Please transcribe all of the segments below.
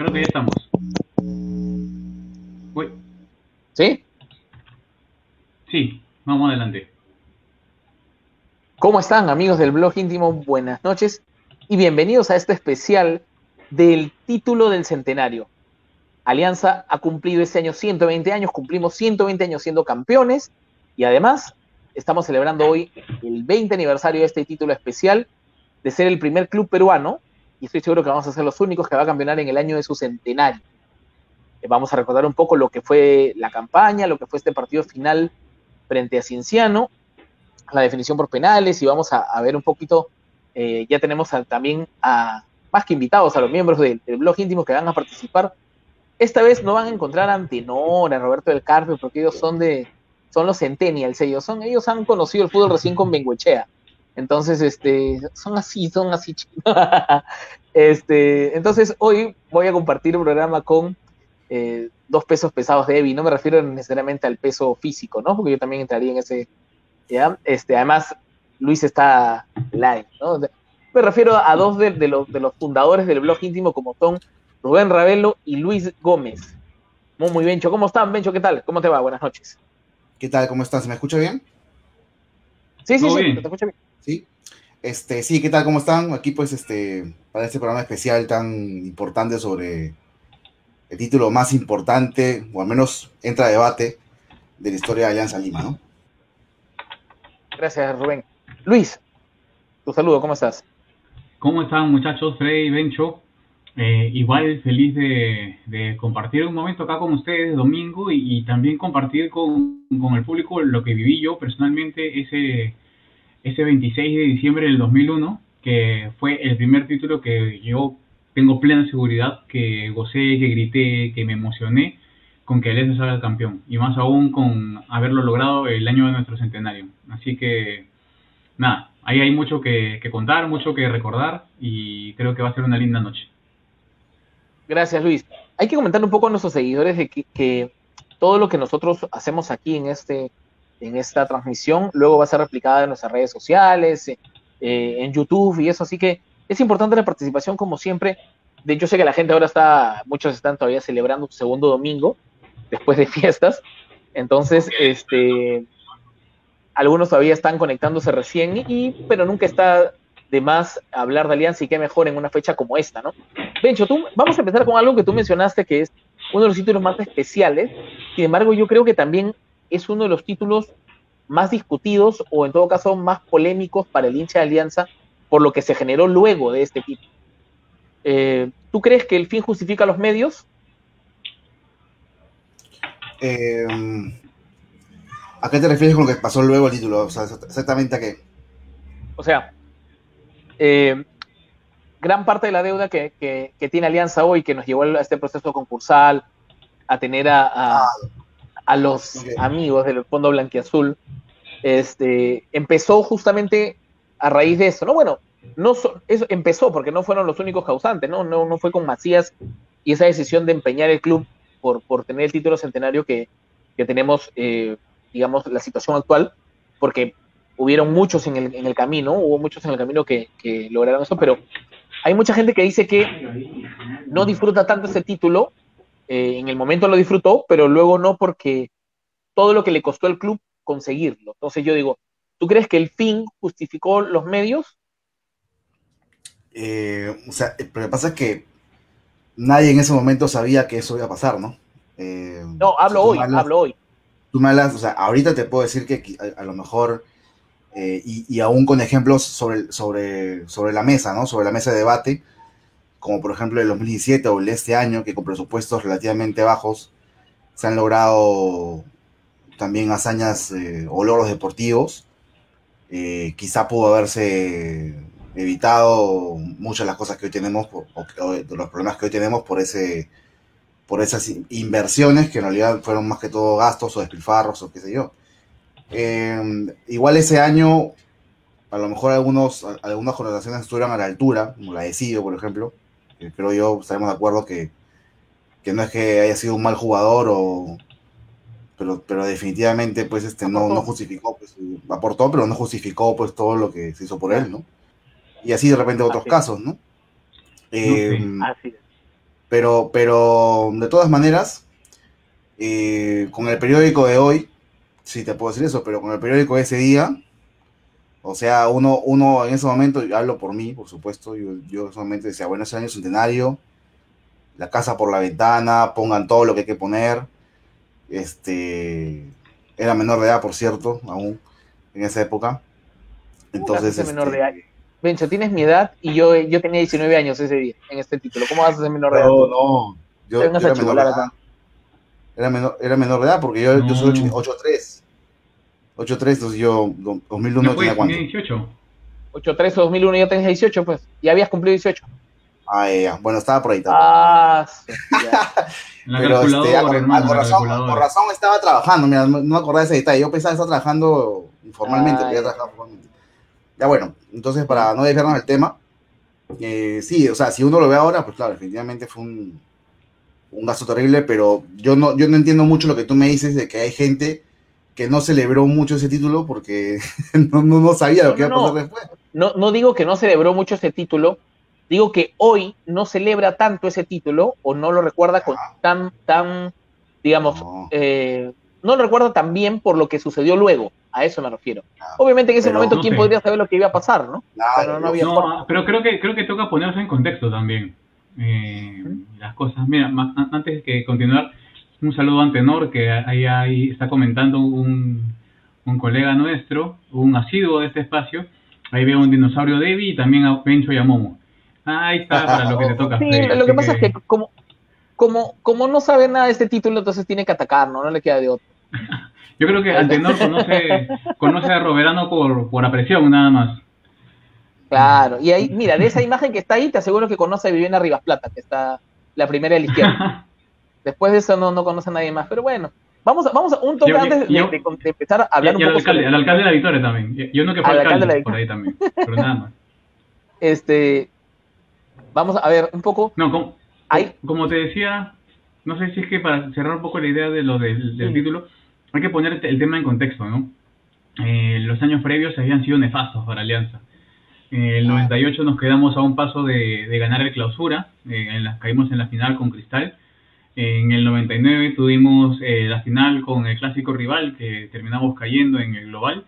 Creo que ya estamos. Uy. ¿Sí? Sí, vamos adelante. ¿Cómo están, amigos del Blog Íntimo? Buenas noches y bienvenidos a este especial del título del centenario. Alianza ha cumplido este año 120 años, cumplimos 120 años siendo campeones y además estamos celebrando hoy el 20 aniversario de este título especial de ser el primer club peruano, y estoy seguro que vamos a ser los únicos que va a campeonar en el año de su centenario. Vamos a recordar un poco lo que fue la campaña, lo que fue este partido final frente a Cienciano, la definición por penales, y vamos a ver un poquito, ya tenemos también a más que invitados a los miembros del Blog Íntimo que van a participar. Esta vez no van a encontrar a Antenor, a Roberto del Carpio, porque ellos son los centennials, ellos han conocido el fútbol recién con Bengoechea. Entonces, son así, chicos. Entonces, hoy voy a compartir un programa con dos pesos pesados de Evi. No me refiero necesariamente al peso físico, ¿no? Porque yo también entraría en ese, ¿ya? Además, Luis está live, ¿no? Me refiero a dos de los fundadores del Blog Íntimo, como son Rubén Ravelo y Luis Gómez. Muy Bencho. ¿Cómo están, Bencho? ¿Qué tal? ¿Cómo te va? Buenas noches. ¿Qué tal? ¿Cómo estás? ¿Me escucha bien? Sí, te escucho bien. Sí, sí, ¿qué tal? ¿Cómo están? Aquí, pues, para este programa especial tan importante sobre el título más importante, o al menos entra a debate, de la historia de Alianza Lima, ¿no? Gracias, Rubén. Luis, tu saludo, ¿cómo estás? ¿Cómo están, muchachos? Freddy y Bencho. Igual feliz de compartir un momento acá con ustedes, domingo, y también compartir con el público lo que viví yo personalmente ese 26 de diciembre del 2001, que fue el primer título que yo tengo plena seguridad que gocé, que grité, que me emocioné con que Alianza salga campeón, y más aún con haberlo logrado el año de nuestro centenario. Así que nada, ahí hay mucho que contar, mucho que recordar, y creo que va a ser una linda noche. Gracias, Luis. Hay que comentar un poco a nuestros seguidores de que todo lo que nosotros hacemos aquí en esta transmisión luego va a ser replicada en nuestras redes sociales, en YouTube y eso, así que es importante la participación como siempre. De hecho, sé que la gente ahora muchos están todavía celebrando su segundo domingo después de fiestas, entonces algunos todavía están conectándose recién, pero nunca está de más hablar de Alianza, y qué mejor en una fecha como esta, ¿no? Bencho, vamos a empezar con algo que tú mencionaste, que es uno de los títulos más especiales. Sin embargo, yo creo que también es uno de los títulos más discutidos, o en todo caso más polémicos para el hincha de Alianza, por lo que se generó luego de este título. ¿Tú crees que el fin justifica los medios? ¿A qué te refieres con lo que pasó luego el título? O sea, ¿exactamente a qué? O sea, gran parte de la deuda que tiene Alianza hoy, que nos llevó a este proceso concursal, a tener a los amigos del fondo blanquiazul, empezó justamente a raíz de eso, ¿no? Bueno, eso empezó porque no fueron los únicos causantes, ¿no? No fue con Macías y esa decisión de empeñar el club por tener el título centenario que tenemos, digamos, la situación actual, porque hubieron muchos en el camino, que lograron eso, pero hay mucha gente que dice que no disfruta tanto ese título. En el momento lo disfrutó, pero luego no, porque todo lo que le costó al club conseguirlo. Entonces yo digo, ¿tú crees que el fin justificó los medios? O sea, lo que pasa es que nadie en ese momento sabía que eso iba a pasar, ¿no? No, hablo hoy. Tú me hablas, o sea, ahorita te puedo decir que a lo mejor, y aún con ejemplos sobre la mesa, ¿no? Sobre la mesa de debate, como por ejemplo el 2017 o el de este año, que con presupuestos relativamente bajos se han logrado también hazañas o logros deportivos. Quizá pudo haberse evitado muchas de las cosas que hoy tenemos, o de los problemas que hoy tenemos por esas inversiones que en realidad fueron más que todo gastos o despilfarros o qué sé yo. Igual ese año, a lo mejor algunas connotaciones estuvieran a la altura, como la de Esidio, por ejemplo. Creo yo, estaremos de acuerdo que no es que haya sido un mal jugador, pero definitivamente pues no justificó, pues, aportó, pero no justificó pues todo lo que se hizo por él, ¿no? Y así de repente otros casos, ¿no? Pero de todas maneras, con el periódico de hoy, sí te puedo decir eso, pero con el periódico de ese día, o sea, uno en ese momento, yo hablo por mí, por supuesto, yo solamente decía, bueno, ese año es centenario, la casa por la ventana, pongan todo lo que hay que poner, era menor de edad, por cierto, aún, en esa época, entonces... menor de edad. Bencho, tienes mi edad y yo tenía 19 años ese día, en este título. ¿Cómo vas a ser menor de edad? No, yo era menor de edad. Era menor de edad porque yo soy 8'3". 8'3", entonces yo 2001 no tenía cuánto. 18. 8'3" o 2001 ya tenías 18, pues. Ya habías cumplido 18. Ah, ya. Bueno, estaba por ahí. Ah, sí. Pero por razón estaba trabajando. Mira, no me acordaba de ese detalle. Yo pensaba que estaba trabajando informalmente, pero ya trabajaba formalmente. Ya bueno, entonces para no desviarnos del tema, sí, o sea, si uno lo ve ahora, pues claro, definitivamente fue un gasto terrible, pero yo no entiendo mucho lo que tú me dices de que hay gente que no celebró mucho ese título porque no sabía lo que iba a pasar después. No digo que no celebró mucho ese título, digo que hoy no celebra tanto ese título o no lo recuerda con tan digamos, no lo recuerda tan bien por lo que sucedió luego. A eso me refiero. Claro, obviamente en ese momento, ¿quién podría saber lo que iba a pasar, no? Claro, pero no había forma. Pero creo que toca ponerse en contexto también. Las cosas. Mira, antes que continuar, un saludo a Antenor, que ahí está comentando un colega nuestro, un asiduo de este espacio. Ahí veo un dinosaurio Debbie y también a Bencho y a Momo. Ahí está, para lo que te toca. Sí, lo que pasa es que como no sabe nada de este título, entonces tiene que atacar, no le queda de otro. Yo creo que Antenor conoce a Roverano por apreciación, nada más. Claro, y ahí, mira, de esa imagen que está ahí, te aseguro que conoce a Viviana Rivas Plata, que está la primera de la izquierda. Después de eso no conoce a nadie más, pero bueno. Vamos a un toque antes de empezar a hablar un poco. Al alcalde de la Victoria también. Yo no que fue alcalde por ahí también, pero nada más. Vamos a ver un poco. No, como te decía, no sé si es que para cerrar un poco la idea de lo del título... Hay que poner el tema en contexto, ¿no? Los años previos habían sido nefastos para Alianza. El 98 nos quedamos a un paso de ganar el clausura, caímos en la final con Cristal. En el 99 tuvimos la final con el clásico rival, que terminamos cayendo en el global.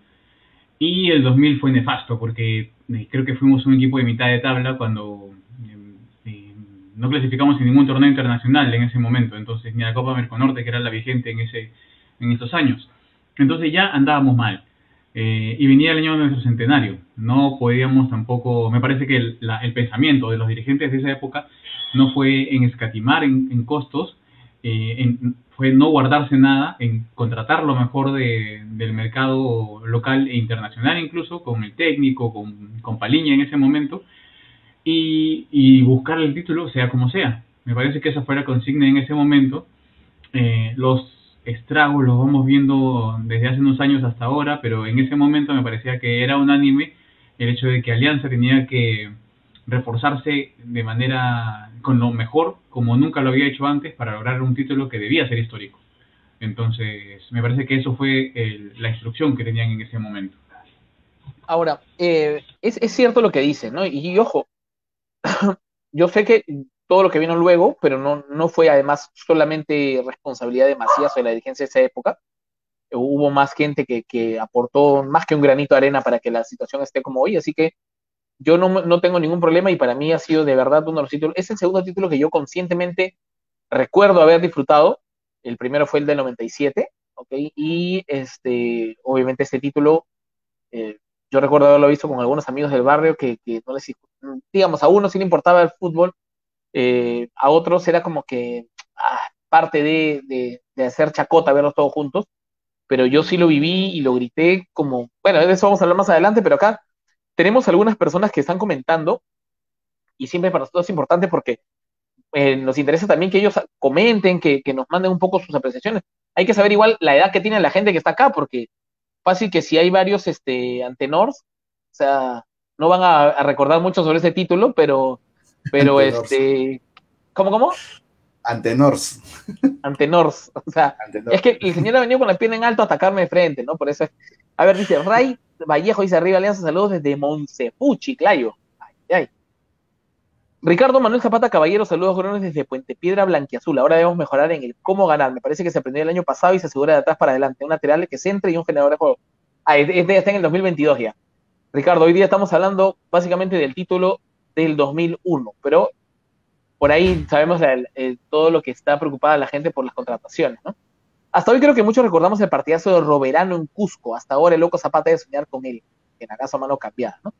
Y el 2000 fue nefasto, porque creo que fuimos un equipo de mitad de tabla cuando no clasificamos en ningún torneo internacional en ese momento. Entonces, ni la Copa Merconorte, que era la vigente en estos años. Entonces ya andábamos mal. Y venía el año de nuestro centenario. No podíamos tampoco... Me parece que el pensamiento de los dirigentes de esa época no fue en escatimar en costos, fue no guardarse nada, en contratar lo mejor del mercado local e internacional, incluso con el técnico, con Paliña en ese momento, y buscar el título sea como sea. Me parece que esa fue la consigna en ese momento. Los estragos los vamos viendo desde hace unos años hasta ahora, pero en ese momento me parecía que era unánime el hecho de que Alianza tenía que reforzarse de manera con lo mejor, como nunca lo había hecho antes, para lograr un título que debía ser histórico. Entonces, me parece que eso fue la instrucción que tenían en ese momento. Ahora, es cierto lo que dicen, ¿no? Y ojo, yo sé que todo lo que vino luego, pero no fue además solamente responsabilidad de Macías o de la dirigencia de esa época. Hubo más gente que aportó más que un granito de arena para que la situación esté como hoy, así que yo no tengo ningún problema y para mí ha sido de verdad uno de los títulos. Es el segundo título que yo conscientemente recuerdo haber disfrutado. El primero fue el del 97, ¿ok? Y obviamente este título, yo recuerdo haberlo visto con algunos amigos del barrio que no les... Digamos, a uno sí le importaba el fútbol, a otros era como que parte de hacer chacota, verlos todos juntos, pero yo sí lo viví y lo grité como, bueno, de eso vamos a hablar más adelante, pero acá tenemos algunas personas que están comentando y siempre para nosotros es importante porque nos interesa también que ellos comenten, que nos manden un poco sus apreciaciones. Hay que saber igual la edad que tiene la gente que está acá, porque fácil que si hay varios antenors, o sea, no van a recordar mucho sobre ese título, pero Antenors. ¿Cómo? Antenors. Antenors, o sea, Antenors. Es que el señor ha venido con la pierna en alto a atacarme de frente, ¿no? Por eso es... A ver, dice Ray Vallejo, dice arriba Alianza, saludos desde Monsepuchi, Clayo. Ay, ay. Ricardo Manuel Zapata Caballero, saludos grones desde Puente Piedra Blanquiazul. Ahora debemos mejorar en el cómo ganar. Me parece que se aprendió el año pasado y se asegura de atrás para adelante. Un lateral que se entre y un generador de juego. Ah, este ya está en el 2022 ya. Ricardo, hoy día estamos hablando básicamente del título del 2001, pero por ahí sabemos todo lo que está preocupada la gente por las contrataciones, ¿no? Hasta hoy creo que muchos recordamos el partidazo de Roverano en Cusco. Hasta ahora el loco Zapata debe soñar con él. En acaso mano cambiada, ¿no?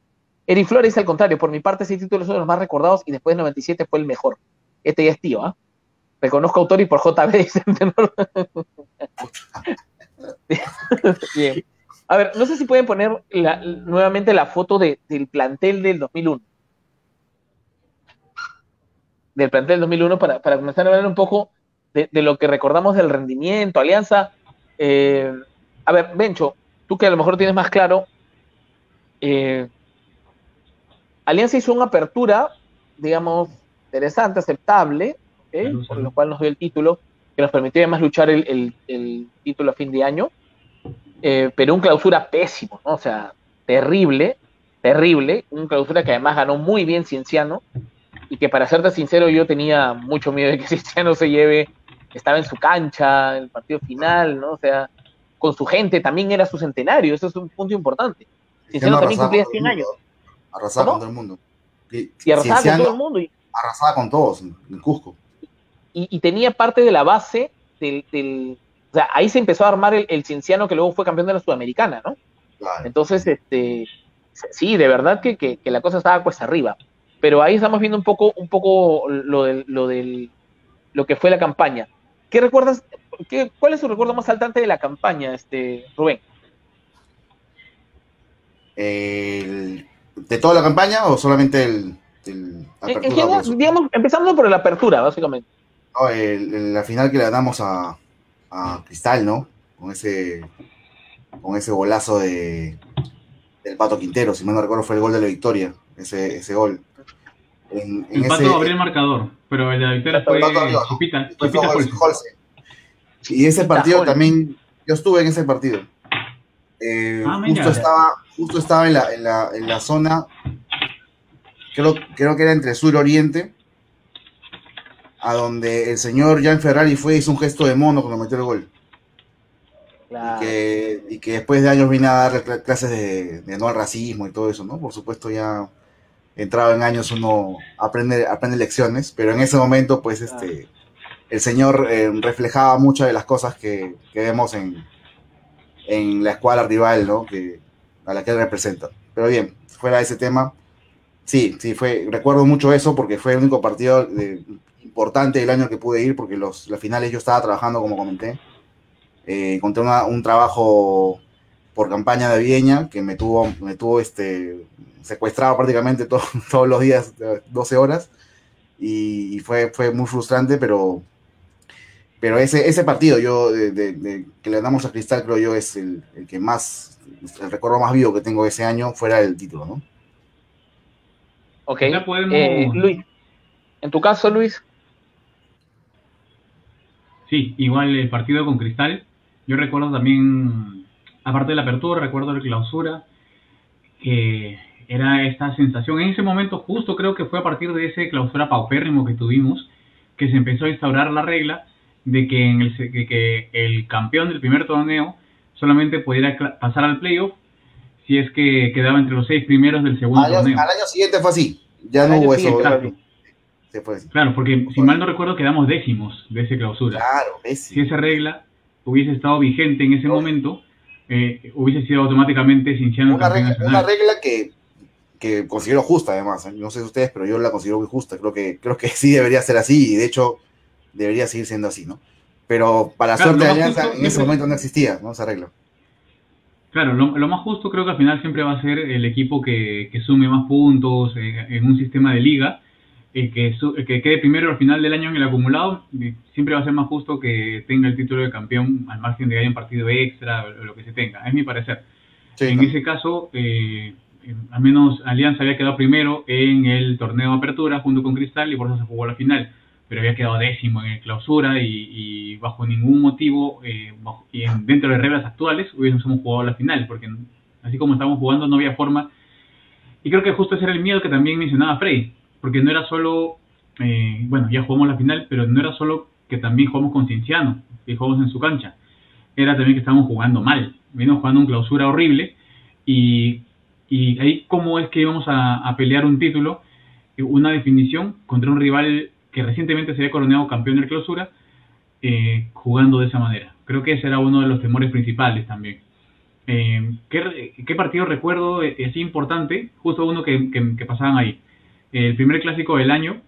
Eric Flores dice al contrario, por mi parte 6 títulos son los más recordados y después del 97 fue el mejor. Este ya es tío, ¿ah? ¿Eh? Reconozco a Autuori por JB, dice Antenor. Bien. A ver, no sé si pueden poner nuevamente la foto del plantel del 2001. Del plantel del 2001 para comenzar a hablar un poco de lo que recordamos del rendimiento, Alianza. A ver, Bencho, tú que a lo mejor tienes más claro. Alianza hizo una apertura, digamos, interesante, aceptable, por lo cual nos dio el título, que nos permitió además luchar el título a fin de año, pero un clausura pésimo, ¿no? O sea, terrible, un clausura que además ganó muy bien Cienciano, y que para serte sincero yo tenía mucho miedo de que Cienciano se lleve, estaba en su cancha, el partido final, ¿no? O sea, con su gente, también era su centenario, eso es un punto importante. Cienciano también cumplía 100 años. Arrasada con todo el mundo. Y arrasada con todo el mundo. Arrasada con todos, en Cusco. Y tenía parte de la base del... O sea, ahí se empezó a armar el Cienciano que luego fue campeón de la Sudamericana, ¿no? Claro. Entonces, sí, de verdad que la cosa estaba cuesta arriba. Pero ahí estamos viendo un poco lo que fue la campaña. ¿Qué recuerdas? ¿Cuál es tu recuerdo más saltante de la campaña, Rubén? ¿De toda la campaña o solamente apertura? En general, digamos, empezando por la apertura, básicamente. No, la final que le ganamos a Cristal, ¿no? Con ese golazo del Pato Quintero, si mal no recuerdo fue el gol de la victoria, ese gol. El Pato abrió el marcador, pero el de la victoria fue Chupita Holse. Y ese partido también, yo estuve en ese partido. Justo estaba en la zona, creo que era entre sur y oriente, a donde el señor Gian Ferrari hizo un gesto de mono cuando metió el gol. Claro. Y que después de años vine a dar clases de no al racismo y todo eso, ¿no? Por supuesto, ya entrado en años uno aprende lecciones, pero en ese momento, pues, el señor reflejaba muchas de las cosas que vemos en la escuadra rival, ¿no? A la que representa. Pero bien, fuera de ese tema, sí, recuerdo mucho eso porque fue el único partido importante del año que pude ir, porque las finales yo estaba trabajando, como comenté. Encontré un trabajo por campaña de Vieña que me tuvo secuestrado prácticamente todos los días, 12 horas, y fue muy frustrante, pero ese partido yo que le damos a Cristal, creo yo, es el que más, el recuerdo más vivo que tengo de ese año fuera del título, ¿no? Ok. Podemos... Luis, en tu caso, Luis. Sí, igual el partido con Cristal. Yo recuerdo también, aparte de la apertura, recuerdo la clausura, que era esta sensación. En ese momento justo creo que fue a partir de ese clausura paupérrimo que tuvimos, que se empezó a instaurar la regla de que el campeón del primer torneo solamente pudiera pasar al playoff si es que quedaba entre los 6 primeros del segundo torneo. Al año siguiente fue así, ya no hubo eso. Claro, se fue así. Claro, porque si mal no recuerdo quedamos décimos de esa clausura. Claro, décimo. Si esa regla hubiese estado vigente en ese momento, hubiese sido automáticamente Cienciano campeón nacional. Una regla que considero justa, además. No sé si ustedes, pero yo la considero muy justa. Creo que sí debería ser así, y de hecho debería seguir siendo así, ¿no? Pero para suerte de Alianza, justo, en ese momento no existía, ¿no? Esa regla. Claro, lo más justo creo que al final siempre va a ser el equipo que sume más puntos en un sistema de liga, que quede primero al final del año en el acumulado, siempre va a ser más justo que tenga el título de campeón al margen de que haya un partido extra o lo que se tenga, es mi parecer. Sí, en ese caso, al menos Alianza había quedado primero en el torneo de apertura junto con Cristal y por eso se jugó la final, pero había quedado décimo en el clausura y bajo ningún motivo, dentro de reglas actuales, hubiésemos jugado la final, porque así como estábamos jugando no había forma. Y creo que justo ese era el miedo que también mencionaba Freddy, porque no era solo, bueno, ya jugamos la final, pero no era solo que también jugamos con Cienciano, que jugamos en su cancha, era también que estábamos jugando mal, veníamos jugando un clausura horrible, y ahí cómo es que íbamos a pelear un título, una definición contra un rival que recientemente se había coronado campeón de clausura, jugando de esa manera. Creo que ese era uno de los temores principales también. ¿Qué partido recuerdo así importante? Justo uno que pasaban ahí. El primer clásico del año,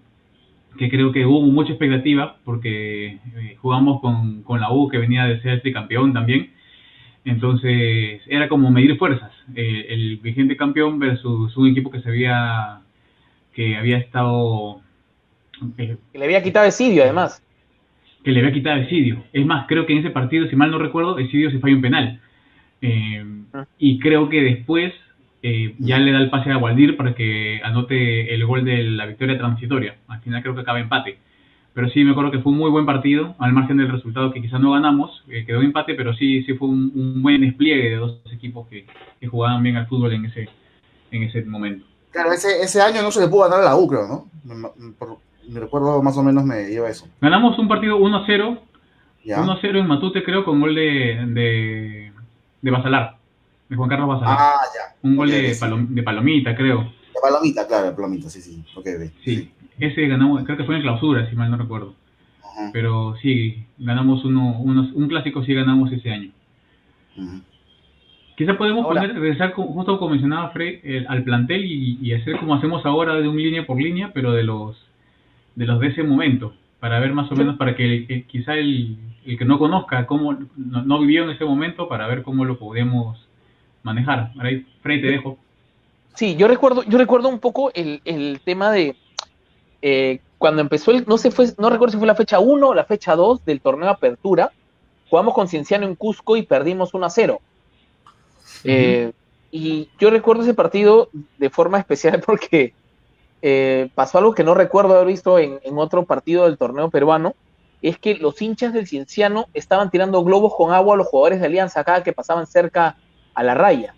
que creo que hubo mucha expectativa, porque jugamos con la U, que venía de ser tricampeón también. Entonces, era como medir fuerzas. El vigente campeón versus un equipo que se había... que había estado... que le había quitado Esidio, además. Que le había quitado Esidio. Es más, creo que en ese partido, si mal no recuerdo, Esidio se falló un penal. Y creo que después ya le da el pase a Waldir para que anote el gol de la victoria transitoria. Al final creo que acaba empate. Pero sí, me acuerdo que fue un muy buen partido, al margen del resultado que quizás no ganamos, quedó en empate, pero sí fue un buen despliegue de dos equipos que jugaban bien al fútbol en ese momento. Claro, ese año no se le pudo ganar a la U, creo, ¿no? Mi recuerdo más o menos me lleva a eso. Ganamos un partido 1-0, ¿ya? 1-0 en Matute, creo, con gol de Basalar, de Juan Carlos Basalar. Ah, ya. Un gol de Palomita, creo. De Palomita, claro, de Palomita, sí. Okay, sí, ese ganamos, creo que fue en clausura, si mal no recuerdo. Ajá. Pero sí, ganamos un clásico, sí ganamos ese año. Ajá. Quizá podemos regresar, justo como mencionaba Fred, al plantel y hacer como hacemos ahora, de un línea por línea, pero de los de ese momento, para ver más o menos, para que quizá el que no conozca, cómo no vivió en ese momento, para ver cómo lo podemos manejar. Fred, te dejo. Sí, yo recuerdo un poco el tema de cuando empezó no recuerdo si fue la fecha 1 o la fecha 2 del torneo de apertura. Jugamos con Cienciano en Cusco y perdimos 1-0. Y yo recuerdo ese partido de forma especial porque pasó algo que no recuerdo haber visto en otro partido del torneo peruano, es que los hinchas del Cienciano estaban tirando globos con agua a los jugadores de Alianza cada que pasaban cerca a la raya,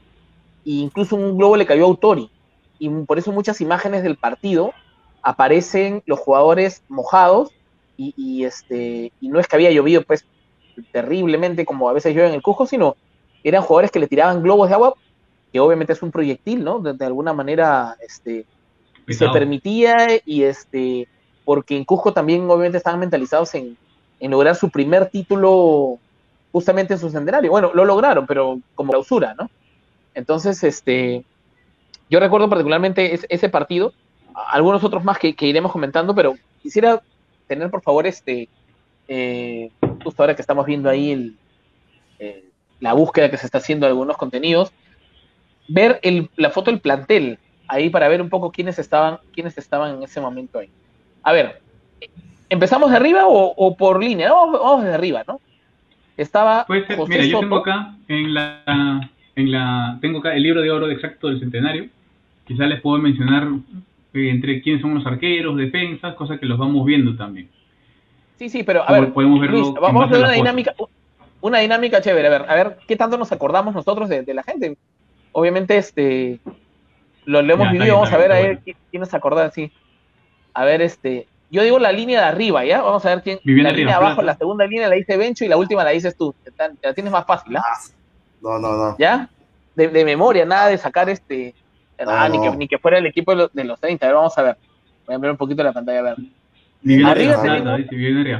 e incluso un globo le cayó a Autuori, y por eso muchas imágenes del partido aparecen los jugadores mojados y no es que había llovido pues terriblemente como a veces llueve en el Cusco, sino eran jugadores que le tiraban globos de agua, que obviamente es un proyectil, ¿no? De alguna manera se permitía, y porque en Cusco también obviamente estaban mentalizados en lograr su primer título justamente en su centenario. Bueno, lo lograron, pero como clausura, ¿no? Entonces, yo recuerdo particularmente ese partido, algunos otros más que iremos comentando, pero quisiera tener, por favor, justo ahora que estamos viendo ahí la búsqueda que se está haciendo de algunos contenidos, ver la foto del plantel, ahí para ver un poco quiénes estaban en ese momento ahí. A ver, ¿empezamos de arriba o por línea? No, vamos de arriba, ¿no? Estaba José Soto. Mira, yo tengo acá, tengo acá el libro de oro exacto del centenario, quizás les puedo mencionar entre quiénes son los arqueros, defensas, cosas que los vamos viendo también. Sí, pero a ver, podemos verlo, Luis, vamos a ver una dinámica chévere, a ver qué tanto nos acordamos nosotros de la gente. Obviamente, lo hemos vivido, vamos a ver quién nos acordaba, sí. A ver, yo digo la línea de arriba, ¿ya? Vamos a ver quién, la línea de abajo, la segunda línea la dice Bencho y la última la dices tú, la tienes más fácil, ¿ah? No. ¿Ya? De memoria, nada de sacar ni que fuera el equipo de los 30, a ver, vamos a ver. Voy a ver un poquito la pantalla, a ver. Viviana Rías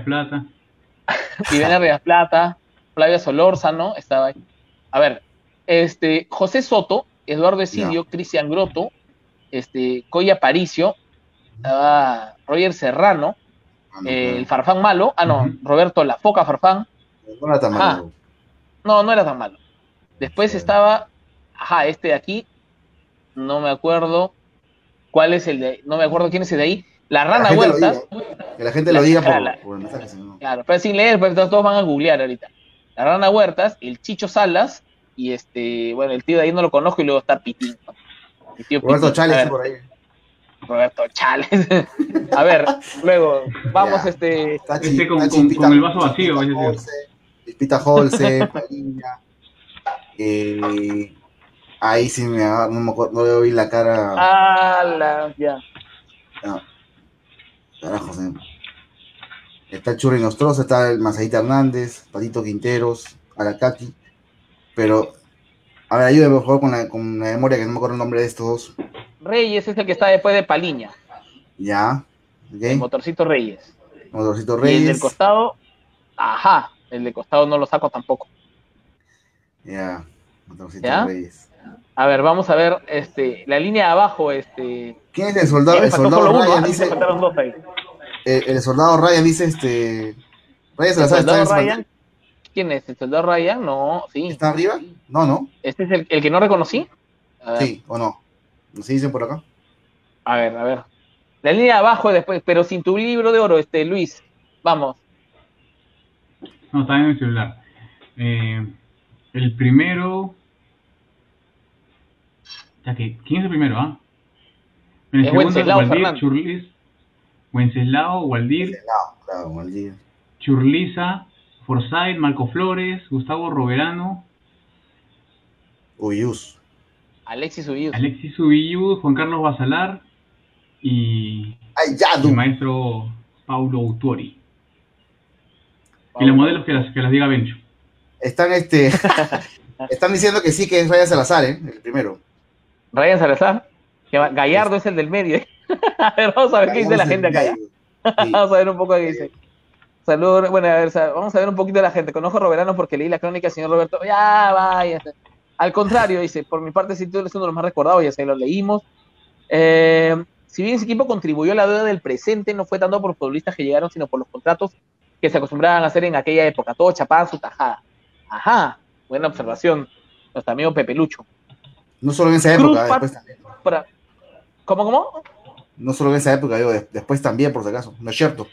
Plata. Viviana Rías Plata, Flavia Solórzano, estaba ahí. A ver, José Soto, Eduardo Esidio, no. Cristian Grotto, Coy Aparicio, Roger Serrano, el Farfán malo, Roberto La Foca Farfán. No era tan malo. No era tan malo. Después estaba, de aquí, no me acuerdo cuál es el de ahí, no me acuerdo quién es el de ahí. La Rana Huerta. Que la gente lo diga por mensajes. Claro, pero sin leer, pero todos van a googlear ahorita. La Rana Huertas, el Chicho Salas, y bueno, el tío de ahí no lo conozco, y luego está Pitín, ¿no? Roberto Pitín, Chales, ver, por ahí. Roberto Chales. A ver, luego, vamos, ya. Con el vaso vacío. Pita Holce, Paliña. Ahí sí no me acuerdo, no le doy la cara. Ya. Ah, carajo, señor. Está Churri Nostroza, está el Masajita Hernández, Patito Quinteros, Aracaki. Pero, a ver, ayúdame por favor con la memoria, que no me acuerdo el nombre de estos dos. Reyes es el que está después de Paliña. Ya, okay. El Motorcito Reyes. Motorcito Reyes. Y el del costado, ajá, el del costado no lo saco tampoco. Ya, Motorcito ¿ya? Reyes. A ver, vamos a ver, la línea de abajo, ¿quién es el soldado? El soldado Ryan dice, el soldado Ryan dice, Raya Salazar. ¿El soldado Ryan? ¿Quién es? ¿El soldado Ryan? No, sí. ¿Está arriba? No, no. ¿Este es el que no reconocí? Sí, o no. ¿Se dicen por acá? A ver, a ver. La línea de abajo después, pero sin tu libro de oro, Luis. Vamos. No, está en el celular. El primero... Ya que, ¿quién es el primero, ah? En el segundo, Waldir Churlis. Wenceslao, Waldir. Claro, Waldir. Churlisa, Forsyth, Marco Flores, Gustavo Roverano. Uyuz. Alexis Uyuz. Alexis Uyuz, Juan Carlos Basalar y el maestro Paulo Autuori. Y los modelos que las diga Bencho. Están, están diciendo que sí, que es Raya Salazar, el primero. Ryan Salazar, Gallardo es el del medio. A ver, vamos a ver qué dice la gente acá. Sí. Vamos a ver un poco qué dice. Saludos, bueno, a ver, vamos a ver un poquito de la gente. Conozco a Roverano porque leí la crónica, señor Roberto. Ya, vaya. Al contrario, dice, por mi parte, si tú eres uno de los más recordados, ya se lo leímos. Si bien ese equipo contribuyó a la deuda del presente, no fue tanto por los futbolistas que llegaron, sino por los contratos que se acostumbraban a hacer en aquella época. Todo chapaban su tajada. Ajá, buena observación. Nuestro amigo Pepe Lucho. No solo en esa época, después también. ¿Cómo? No solo en esa época, digo, después también, por si acaso. No es cierto.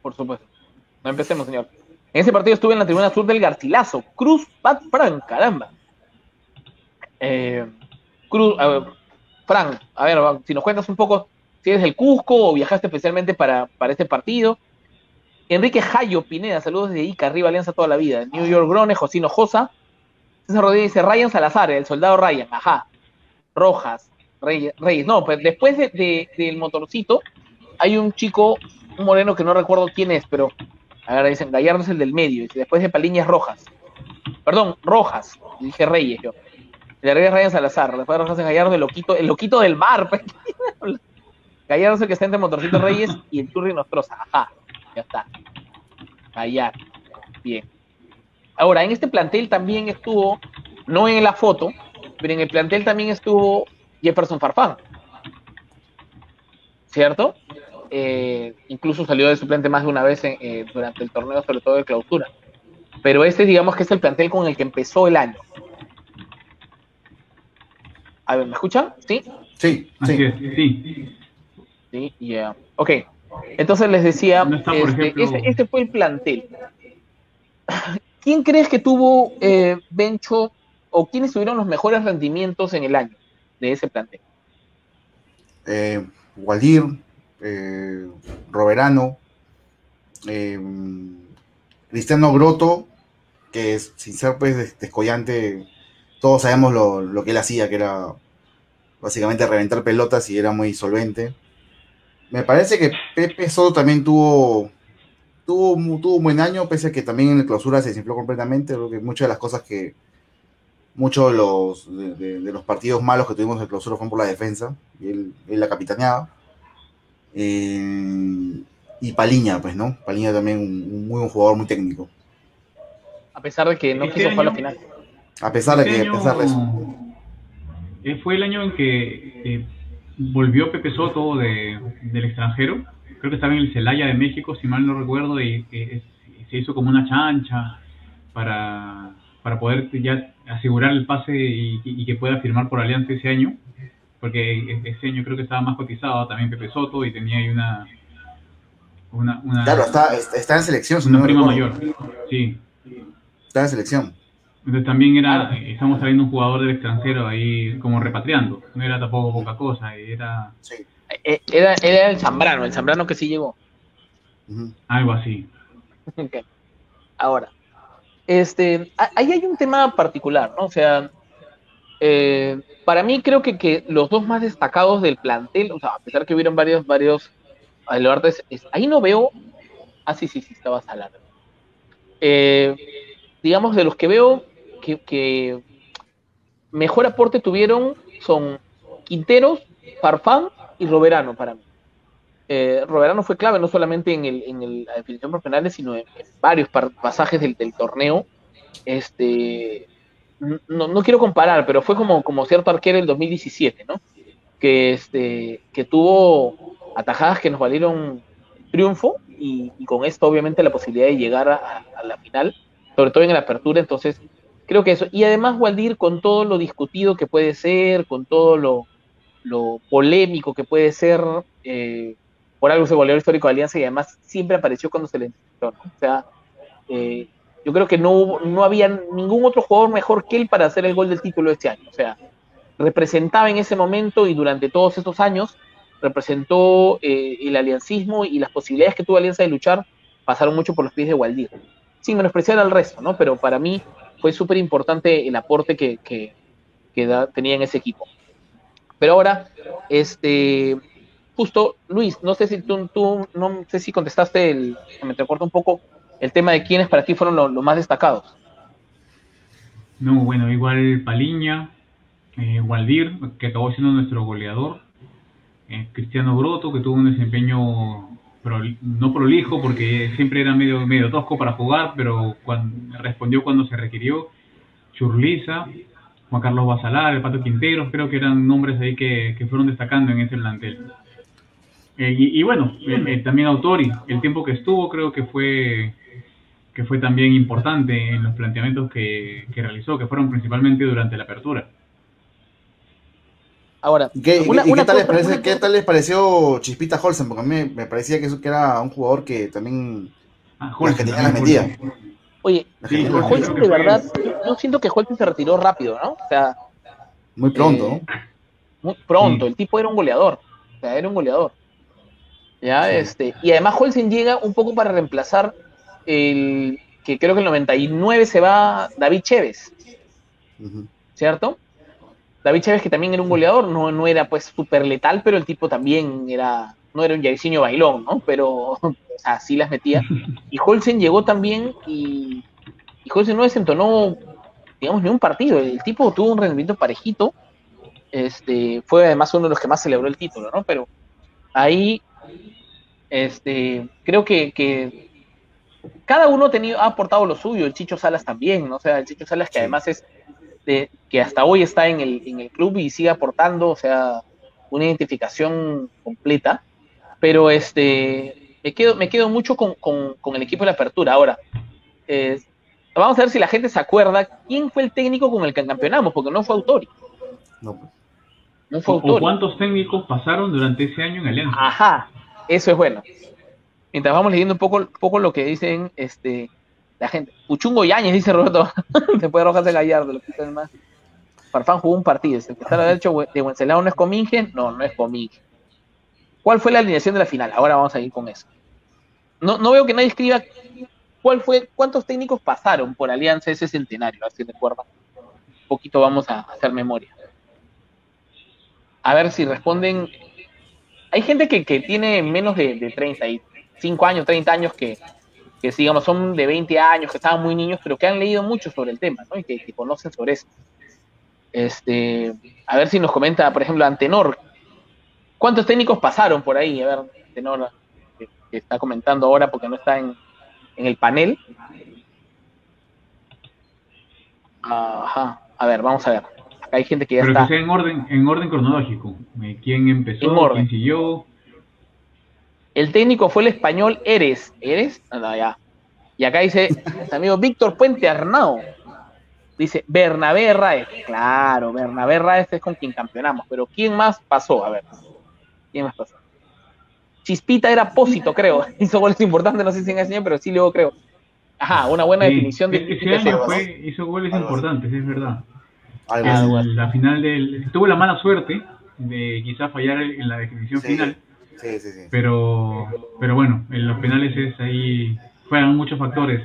Por supuesto. No empecemos, señor. En ese partido estuve en la tribuna sur del Garcilaso. Cruz, Pat, Frank, caramba. Cruz, a ver, Frank, a ver, si nos cuentas un poco si eres del Cusco o viajaste especialmente para este partido. Enrique Jayo Pineda, saludos desde Ica, arriba Alianza toda la vida. New York Grones, Josino Josa. César Rodríguez dice Ryan Salazar, el soldado Ryan, ajá. Rojas, Reyes. No, pues después del motorcito hay un chico, un moreno que no recuerdo quién es, pero ahora dicen Gallardo es el del medio, dice, después de Paliña es Rojas. Perdón, Rojas, dije Reyes yo. Le agregué Ryan Salazar, después de Rojas es Gallardo, el loquito del mar. Pues. Gallardo es el que está entre Motorcito Reyes y el Churri Nostroza, ajá. Ya está. Gallardo, bien. Ahora, en este plantel también estuvo, no en la foto, pero en el plantel también estuvo Jefferson Farfán, ¿cierto? Incluso salió de suplente más de una vez durante el torneo, sobre todo de clausura. Pero este, digamos que es el plantel con el que empezó el año. A ver, ¿me escuchan? ¿Sí? Sí, sí. Sí, sí, yeah. Ok, entonces les decía, no está, este fue el plantel. ¿Quién crees que tuvo, Bencho, o quiénes tuvieron los mejores rendimientos en el año de ese plantel? Waldir, Roverano, Cristian Grotto, que es, sin ser pues descollante, todos sabemos lo que él hacía, que era básicamente reventar pelotas y era muy solvente. Me parece que Pepe Soto también tuvo un buen año, pese a que también en la clausura se desinfló completamente. Creo que muchas de las cosas que... Muchos de los partidos malos que tuvimos en la clausura fueron por la defensa. Y él la capitaneaba. Y Paliña, pues, ¿no? Paliña también un muy buen jugador, muy técnico. A pesar de que no quiso jugar la final. A pesar de eso. Fue el año en que volvió Pepe Soto del extranjero. Creo que estaba en el Celaya de México, si mal no recuerdo, y se hizo como una chancha para poder ya asegurar el pase y que pueda firmar por Alianza ese año, porque ese año creo que estaba más cotizado también Pepe Soto y tenía ahí una claro, está en selección. Una prima mayor, sí. Está en selección. Entonces también era, estamos trayendo un jugador del extranjero ahí como repatriando, no era tampoco poca cosa, era... Sí. Era el Zambrano que sí llegó. Algo así. Okay. Ahora, ahí hay un tema particular, ¿no? O sea, Para mí creo que los dos más destacados del plantel, o sea, a pesar que hubieron varios baluartes, ahí no veo, sí, estaba Salado. Digamos, de los que veo que mejor aporte tuvieron son Quinteros, Farfán y Roverano para mí. Roverano fue clave no solamente en la definición por penales, sino en varios pasajes del torneo. No quiero comparar, pero fue como cierto arquero del 2017, ¿no? Que tuvo atajadas que nos valieron triunfo y con esto obviamente la posibilidad de llegar a la final, sobre todo en la apertura. Entonces creo que eso, y además Waldir, con todo lo discutido que puede ser, con todo lo polémico que puede ser, por algo se goleador histórico de Alianza y además siempre apareció cuando se le necesitó, ¿no? O sea, yo creo que no había ningún otro jugador mejor que él para hacer el gol del título este año. O sea, representaba en ese momento y durante todos estos años representó el aliancismo, y las posibilidades que tuvo Alianza de luchar pasaron mucho por los pies de Waldir, sin menospreciar al resto, ¿no? Pero para mí fue súper importante el aporte que tenía en ese equipo. Pero ahora, justo, Luis, no sé si tú no sé si contestaste, me te acuerdo un poco, el tema de quiénes para ti fueron los más destacados. No, bueno, igual Paliña, Waldir, que acabó siendo nuestro goleador, Cristian Grotto, que tuvo un desempeño no prolijo, porque siempre era medio tosco para jugar, pero respondió cuando se requirió. Churlisa, Juan Carlos Basalar, el Pato Quinteros, creo que eran nombres ahí que fueron destacando en ese plantel. Y bueno, también Autuori, el tiempo que estuvo creo que fue también importante en los planteamientos que realizó, que fueron principalmente durante la apertura. Ahora, ¿qué tal les pareció Chispita Holsen? Porque a mí me parecía que era un jugador que también Argentina las metía. Oye, sí, Holsen, de verdad, yo siento que Holsen se retiró rápido, ¿no? O sea, muy pronto. Muy pronto, sí. El tipo era un goleador. O sea, era un goleador. ¿Ya? Sí. Y además Holsen llega un poco para reemplazar que creo que el 99 se va David Chávez. Uh-huh. ¿Cierto? David Chávez, que también era un goleador, no era pues súper letal, pero el tipo también no era un Jairzinho bailón, ¿no? Pero así las metía. Y Holsen llegó también y Holsen no desentonó, digamos, ni un partido. El tipo tuvo un rendimiento parejito. Fue además uno de los que más celebró el título, ¿no? Pero ahí, creo que cada uno ha aportado lo suyo. El Chicho Salas también, ¿no? O sea, el Chicho Salas, que además es que hasta hoy está en el club y sigue aportando, o sea, una identificación completa. Pero me quedo mucho con el equipo de la apertura. Ahora, vamos a ver si la gente se acuerda quién fue el técnico con el que campeonamos, porque no fue Autuori. No fue Autuori. ¿O cuántos técnicos pasaron durante ese año en Alianza? Ajá, eso es bueno. Mientras vamos leyendo un poco lo que dicen la gente. Puchungo Yáñez, dice Roberto. Después de Rojas de Gallardo, lo que está más. Farfán jugó un partido. El que está al derecho de Wenceslao no es Comingen. No es Comingen. ¿Cuál fue la alineación de la final? Ahora vamos a ir con eso. No veo que nadie escriba cuántos técnicos pasaron por Alianza ese centenario, así de acuerdo. Un poquito vamos a hacer memoria. A ver si responden. Hay gente que tiene menos de 35 años, 30 años que digamos son de 20 años, que estaban muy niños, pero que han leído mucho sobre el tema, ¿no? Y que conocen sobre eso. A ver si nos comenta, por ejemplo, Antenor, ¿cuántos técnicos pasaron por ahí? A ver, Antenor, que está comentando ahora porque no está en el panel. Ajá, a ver, vamos a ver. Acá hay gente que ya pero está. Pero que sea en orden cronológico. ¿Quién empezó? ¿Quién siguió? El técnico fue el español Eres. ¿Eres? No, ya. Y acá dice, nuestro amigo Víctor Puente Arnao. Dice, Bernabé Ráez. Claro, Bernabé Ráez es con quien campeonamos. Pero ¿quién más pasó? A ver. ¿Quién más pasó? Chispita era Pósito, creo. Hizo goles importantes, no sé si en ese año, pero sí luego creo. Ajá, una buena definición de Chispita. Ese año hizo goles importantes, es verdad. La final tuvo la mala suerte de quizás fallar en la definición final. Sí. Pero bueno, en los penales fueron muchos factores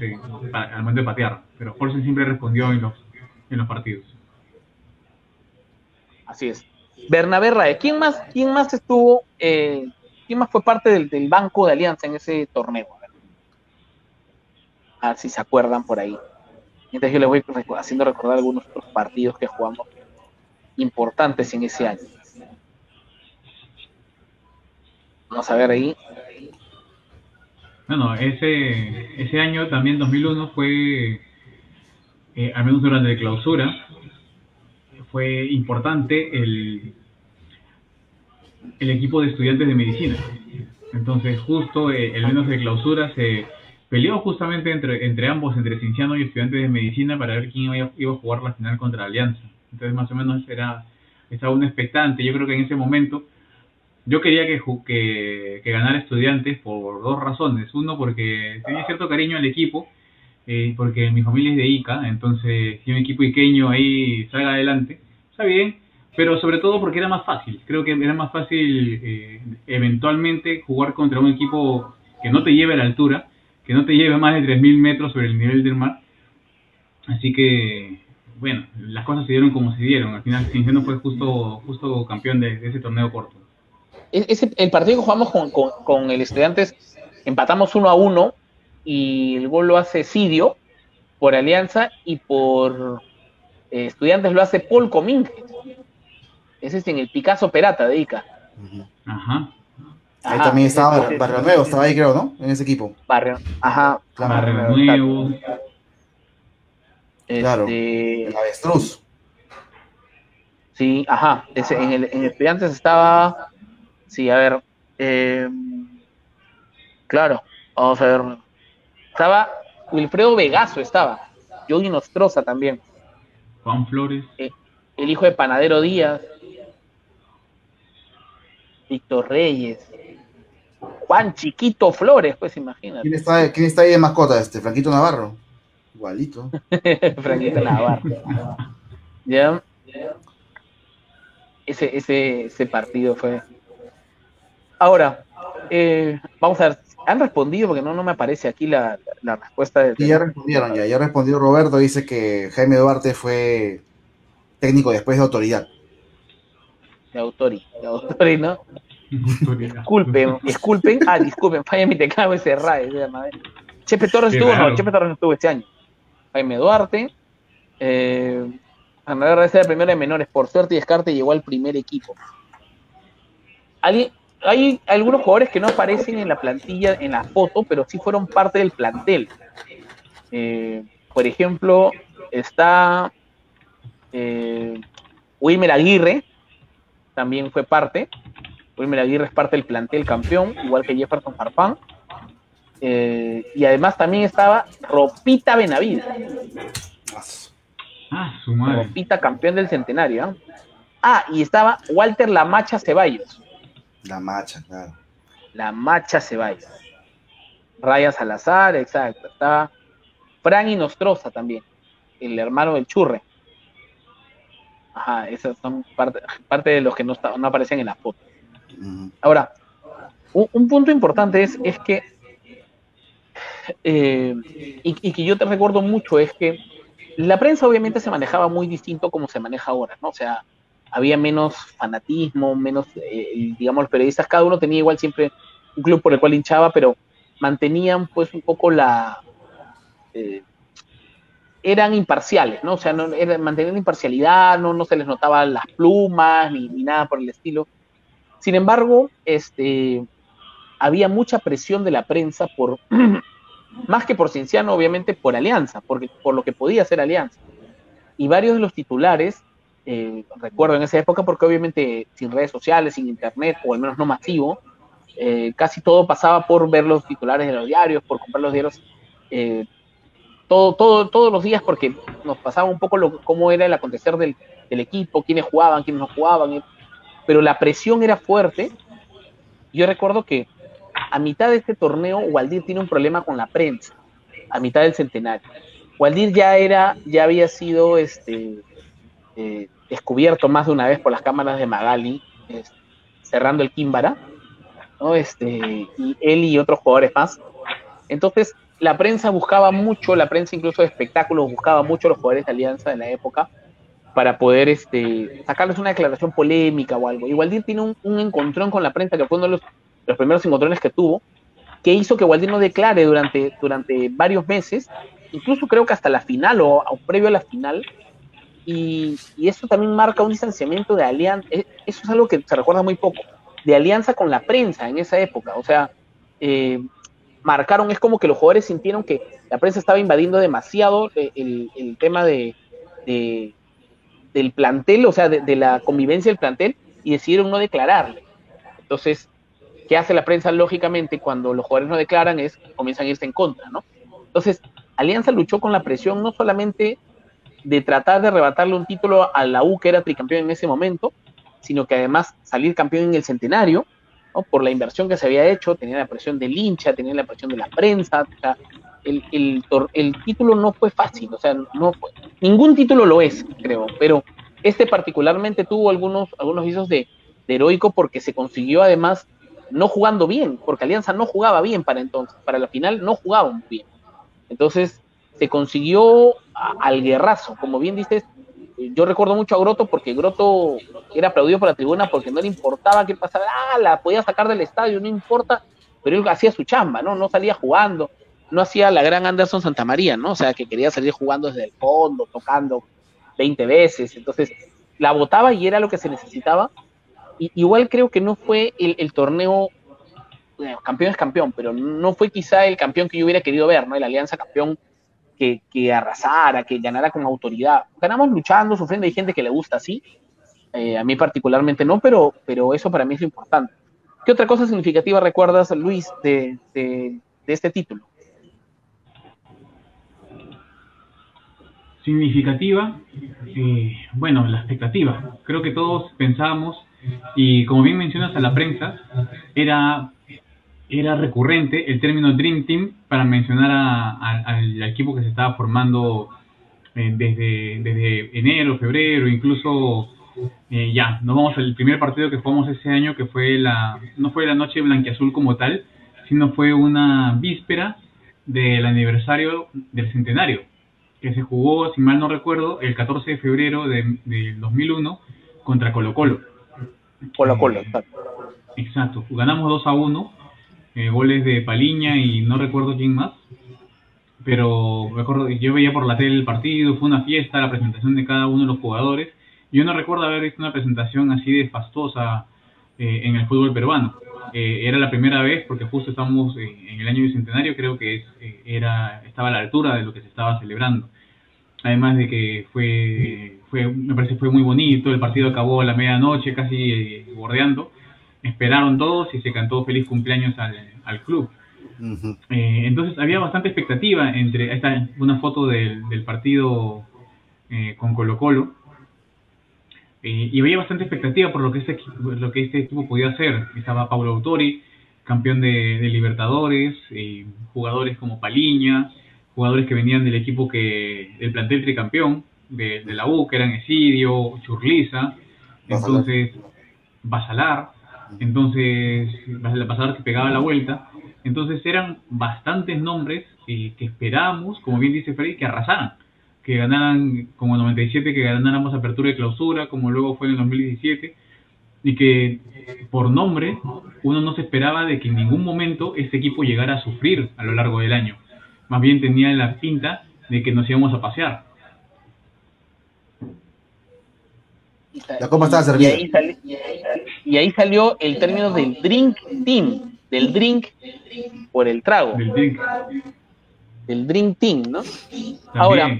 al momento de patear, pero Holsen siempre respondió en los partidos. Así es. Bernabé Ráez. ¿Quién más estuvo? ¿Quién más fue parte del banco de Alianza en ese torneo? A ver si se acuerdan por ahí. Mientras yo les voy haciendo recordar algunos otros partidos que jugamos importantes en ese año. Vamos a ver ahí. Bueno, ese año también, 2001, fue, al menos durante la clausura, fue importante el equipo de estudiantes de medicina. Entonces, justo el menos de clausura se peleó justamente entre ambos, entre Cienciano y estudiantes de medicina, para ver quién iba a jugar la final contra Alianza. Entonces, más o menos, estaba un expectante. Yo creo que en ese momento yo quería que ganara Estudiantes por dos razones. Uno, porque tenía cierto cariño al equipo, porque mi familia es de Ica, entonces si un equipo iqueño ahí salga adelante, está bien, pero sobre todo porque era más fácil. Creo que era más fácil eventualmente jugar contra un equipo que no te lleve a la altura, que no te lleve más de 3.000 metros sobre el nivel del mar. Así que, bueno, las cosas se dieron como se dieron. Al final, Cienciano fue justo campeón de ese torneo corto. El partido que jugamos con el Estudiantes, empatamos 1-1 y el gol lo hace Esidio por Alianza, y por Estudiantes lo hace Paul Comín. Ese es en el Picasso Perata de Ica. Ajá. Ahí también estaba Barrio Nuevo, estaba ahí, creo, ¿no? En ese equipo. Barrio Nuevo. Claro, el Avestruz. Sí, ajá. Ese, en Estudiantes estaba... Sí, a ver, claro, vamos a ver, estaba Wilfredo Vegaso, estaba Yogi Nostroza también, Juan Flores, el hijo de Panadero Díaz, Víctor Reyes, Juan Chiquito Flores, pues imagínate. ¿Quién está ahí de mascota? Franquito Navarro, igualito. Franquito Navarro. ¿Ya? Ese partido fue... Ahora, vamos a ver, ¿han respondido? Porque no me aparece aquí la respuesta. Sí, ya respondieron, ya respondió Roberto, dice que Jaime Duarte fue técnico después de Autoridad. De Autori, ¿no? Disculpen, falla mi teclado ese Ray. Chepe Torres estuvo, no, Chepe Torres no estuvo este año. Jaime Duarte, Bernabé Ráez era el primero de menores, por suerte y descarte llegó al primer equipo. ¿Alguien? Hay algunos jugadores que no aparecen en la plantilla, en la foto, pero sí fueron parte del plantel. Por ejemplo, está Wilmer Aguirre, también fue parte. Wilmer Aguirre es parte del plantel campeón, igual que Jefferson Farfán. Y además también estaba Ropita Benavides. Ah, su madre. Ropita, campeón del centenario. Y estaba Walter La Macha Ceballos. La Macha, claro. La Macha Ceballos. Raya Salazar, exacto. Estaba Fran y Nostroza también, el hermano del Churre. Ajá, esas son parte de los que no aparecen en las fotos. Ahora, un punto importante es que, y que yo te recuerdo mucho, es que la prensa obviamente se manejaba muy distinto como se maneja ahora, ¿no? O sea, había menos fanatismo, menos, digamos, los periodistas, cada uno tenía igual siempre un club por el cual hinchaba, pero mantenían pues un poco eran imparciales, ¿no? O sea, mantenían la imparcialidad, no se les notaban las plumas, ni nada por el estilo. Sin embargo, había mucha presión de la prensa por, más que por Cienciano, obviamente por Alianza, por lo que podía hacer Alianza. Y varios de los titulares, recuerdo en esa época, porque obviamente sin redes sociales, sin internet, o al menos no masivo, casi todo pasaba por ver los titulares de los diarios, por comprar los diarios, todos los días, porque nos pasaba un poco cómo era el acontecer del equipo, quiénes jugaban, quiénes no jugaban, pero la presión era fuerte. Yo recuerdo que a mitad de este torneo Waldir tiene un problema con la prensa, a mitad del centenario. Waldir ya había sido descubierto más de una vez por las cámaras de Magali, cerrando el Químbara, ¿no? Y él y otros jugadores más. Entonces la prensa buscaba mucho, la prensa incluso de espectáculos buscaba mucho a los jugadores de Alianza de la época, para poder sacarles una declaración polémica o algo. Y Waldir tiene un encontrón con la prensa, que fue uno de los primeros encontrones que tuvo, que hizo que Waldir no declare durante varios meses, incluso creo que hasta la final o previo a la final, y eso también marca un distanciamiento de Alianza. Eso es algo que se recuerda muy poco, de Alianza con la prensa en esa época. O sea, marcaron, es como que los jugadores sintieron que la prensa estaba invadiendo demasiado el tema del plantel, o sea, de la convivencia del plantel, y decidieron no declararle. Entonces, ¿qué hace la prensa? Lógicamente, cuando los jugadores no declaran, es comienzan a irse en contra, ¿no? Entonces, Alianza luchó con la presión, no solamente de tratar de arrebatarle un título a la U, que era tricampeón en ese momento, sino que además salir campeón en el centenario, ¿no? Por la inversión que se había hecho, tenía la presión del hincha, tenía la presión de la prensa, o sea, el título no fue fácil, o sea, no fue, ningún título lo es, creo, pero este particularmente tuvo algunos visos de heroico, porque se consiguió además no jugando bien, porque Alianza no jugaba bien para entonces, para la final no jugaban bien, entonces se consiguió al guerrazo, como bien dices. Yo recuerdo mucho a Grotto, porque Grotto era aplaudido por la tribuna porque no le importaba qué pasaba, la podía sacar del estadio, no importa, pero él hacía su chamba, ¿no? No salía jugando, no hacía la gran Anderson Santamaría, ¿no? O sea, que quería salir jugando desde el fondo, tocando 20 veces, entonces la botaba y era lo que se necesitaba. Y igual creo que no fue el torneo, bueno, campeón es campeón, pero no fue quizá el campeón que yo hubiera querido ver, ¿no? El Alianza campeón que arrasara, que ganara con autoridad. Ganamos luchando, sufriendo, hay gente que le gusta así, a mí particularmente no, pero eso para mí es lo importante. ¿Qué otra cosa significativa recuerdas, Luis, de este título? Significativa, bueno, la expectativa. Creo que todos pensábamos, y como bien mencionas a la prensa, era recurrente el término Dream Team para mencionar al equipo que se estaba formando desde enero, febrero, incluso ya, nos vamos al primer partido que jugamos ese año, que fue no fue la noche blanquiazul como tal, sino fue una víspera del aniversario del centenario, que se jugó, si mal no recuerdo, el 14 de febrero del 2001 contra Colo-Colo. Colo-Colo, exacto. Exacto, ganamos 2-1, goles de Paliña y no recuerdo quién más, pero recuerdo, yo veía por la tele el partido, fue una fiesta, la presentación de cada uno de los jugadores. Yo no recuerdo haber visto una presentación así de fastuosa en el fútbol peruano. Era la primera vez, porque justo estamos en el año bicentenario, creo que estaba a la altura de lo que se estaba celebrando. Además de que me parece que fue muy bonito, el partido acabó a la medianoche, casi bordeando. Esperaron todos y se cantó feliz cumpleaños al club. Uh-huh. Entonces había bastante expectativa entre... Ahí está una foto del partido con Colo-Colo. Y había bastante expectativa por lo que este equipo podía hacer. Estaba Paulo Autuori, campeón de Libertadores, jugadores como Paliña, jugadores que venían del plantel tricampeón, de la U, que eran Esidio, Churlisa, entonces Basalar que pegaba la vuelta. Entonces eran bastantes nombres que esperábamos, como bien dice Freddy, que arrasaran, que ganaran como 97, que ganáramos apertura y clausura, como luego fue en el 2017, y que por nombre uno no se esperaba de que en ningún momento este equipo llegara a sufrir a lo largo del año. Más bien tenía la pinta de que nos íbamos a pasear. La copa estaba servida. Y ahí salió el término del drink team, del drink por el trago. Del Dream Team, ¿no? También. Ahora,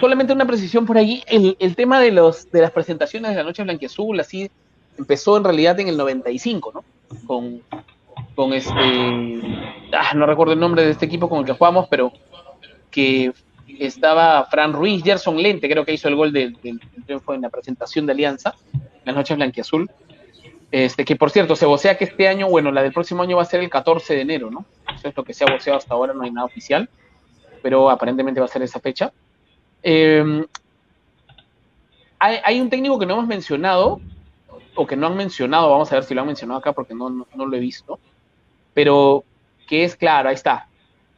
solamente una precisión por allí, el tema de las presentaciones de la noche blanquiazul, así, empezó en realidad en el 95, ¿no? Con no recuerdo el nombre de este equipo con el que jugamos, pero que estaba Fran Ruiz, Gerson Lente, creo que hizo el gol del triunfo en la presentación de Alianza, las noches blanquiazul. Que por cierto, se vocea que este año, bueno, la del próximo año va a ser el 14 de enero, ¿no? Eso es lo que se ha voceado hasta ahora, no hay nada oficial, pero aparentemente va a ser esa fecha. Hay un técnico que no hemos mencionado, o que no han mencionado, vamos a ver si lo han mencionado acá porque no lo he visto, pero que es claro, ahí está.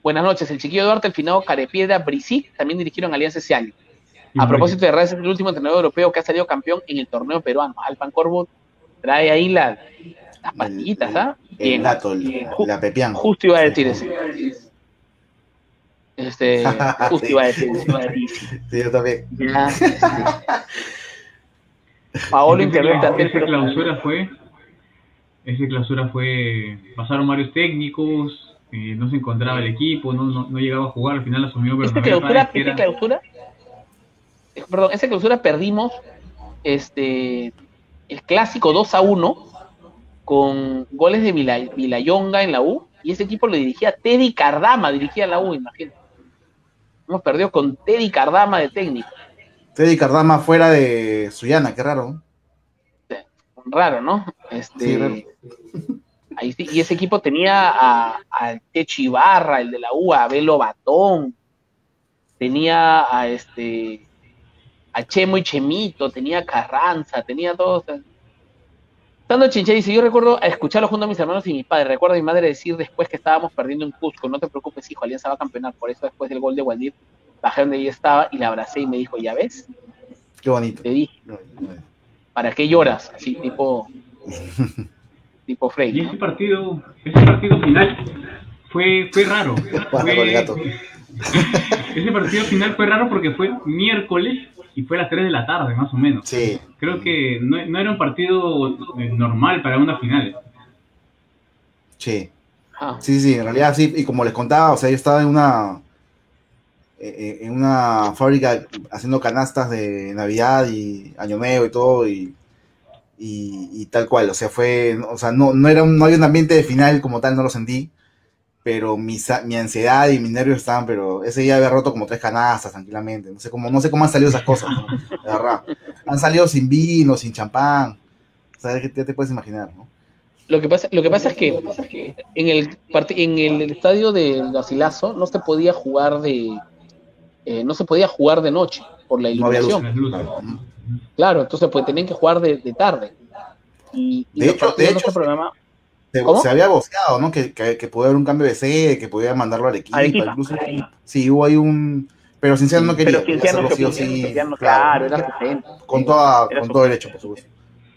Buenas noches, el Chiquillo Duarte, el finado Carepiedra, Brisic, también dirigieron Alianza ese año. A propósito de Ráez, es el último entrenador europeo que ha salido campeón en el torneo peruano. Alpan Corvo trae ahí las partiditas, ¿ah? El dato, la pepián. Justo iba a decir eso. Justo iba a decir eso. Sí, yo también. Ya, Paolo interpreta. Esa clausura fue, pasaron varios técnicos, no se encontraba el equipo, no llegaba a jugar, al final asumió Bernabé Ráez. Esa clausura perdimos el clásico 2-1 con goles de Vilayonga en la U, y ese equipo lo dirigía Teddy Cardama, dirigía la U, imagínate. Hemos perdido con Teddy Cardama de técnico. Teddy Cardama fuera de Sullana, qué raro. Raro, ¿no? Sí, raro. Ahí sí, y ese equipo tenía a Techi Barra, el de la U, a Abelo Batón, tenía a Chemo y Chemito, tenía a Carranza, tenía todos. Sando Chinche dice, yo recuerdo escucharlo junto a mis hermanos y mi padre, recuerdo a mi madre decir después que estábamos perdiendo en Cusco, no te preocupes hijo, Alianza va a campeonar, por eso después del gol de Waldir, bajé donde yo estaba y la abracé y me dijo, ¿ya ves? Qué bonito. Te dije, ¿para qué lloras? Así, tipo Freddy. Y ese partido final fue raro. Ese partido final fue raro porque fue miércoles y fue a las 3 de la tarde, más o menos. Sí. Creo que no era un partido normal para una final. Sí. Ah. Sí, en realidad sí. Y como les contaba, o sea, yo estaba en una fábrica haciendo canastas de Navidad y Año Nuevo y todo, y tal cual, o sea, no había un ambiente de final como tal, no lo sentí, pero mi ansiedad y mis nervios estaban, pero ese día había roto como 3 canastas tranquilamente, no sé cómo han salido esas cosas, ¿no? La verdad, han salido sin vino, sin champán, o sea, ya te puedes imaginar, ¿no? Lo que pasa es que en el estadio del Garcilaso no se podía jugar de noche por la iluminación. No había luz, claro, entonces pues tenían que jugar de tarde. Y de hecho programa... se había boceado, ¿no? Que podía haber un cambio de sede, que podía mandarlo al equipo. Incluso, sí, hubo ahí un... Pero Cienciano no quería. Pero Cienciano claro, era suplente. Con todo derecho, por supuesto.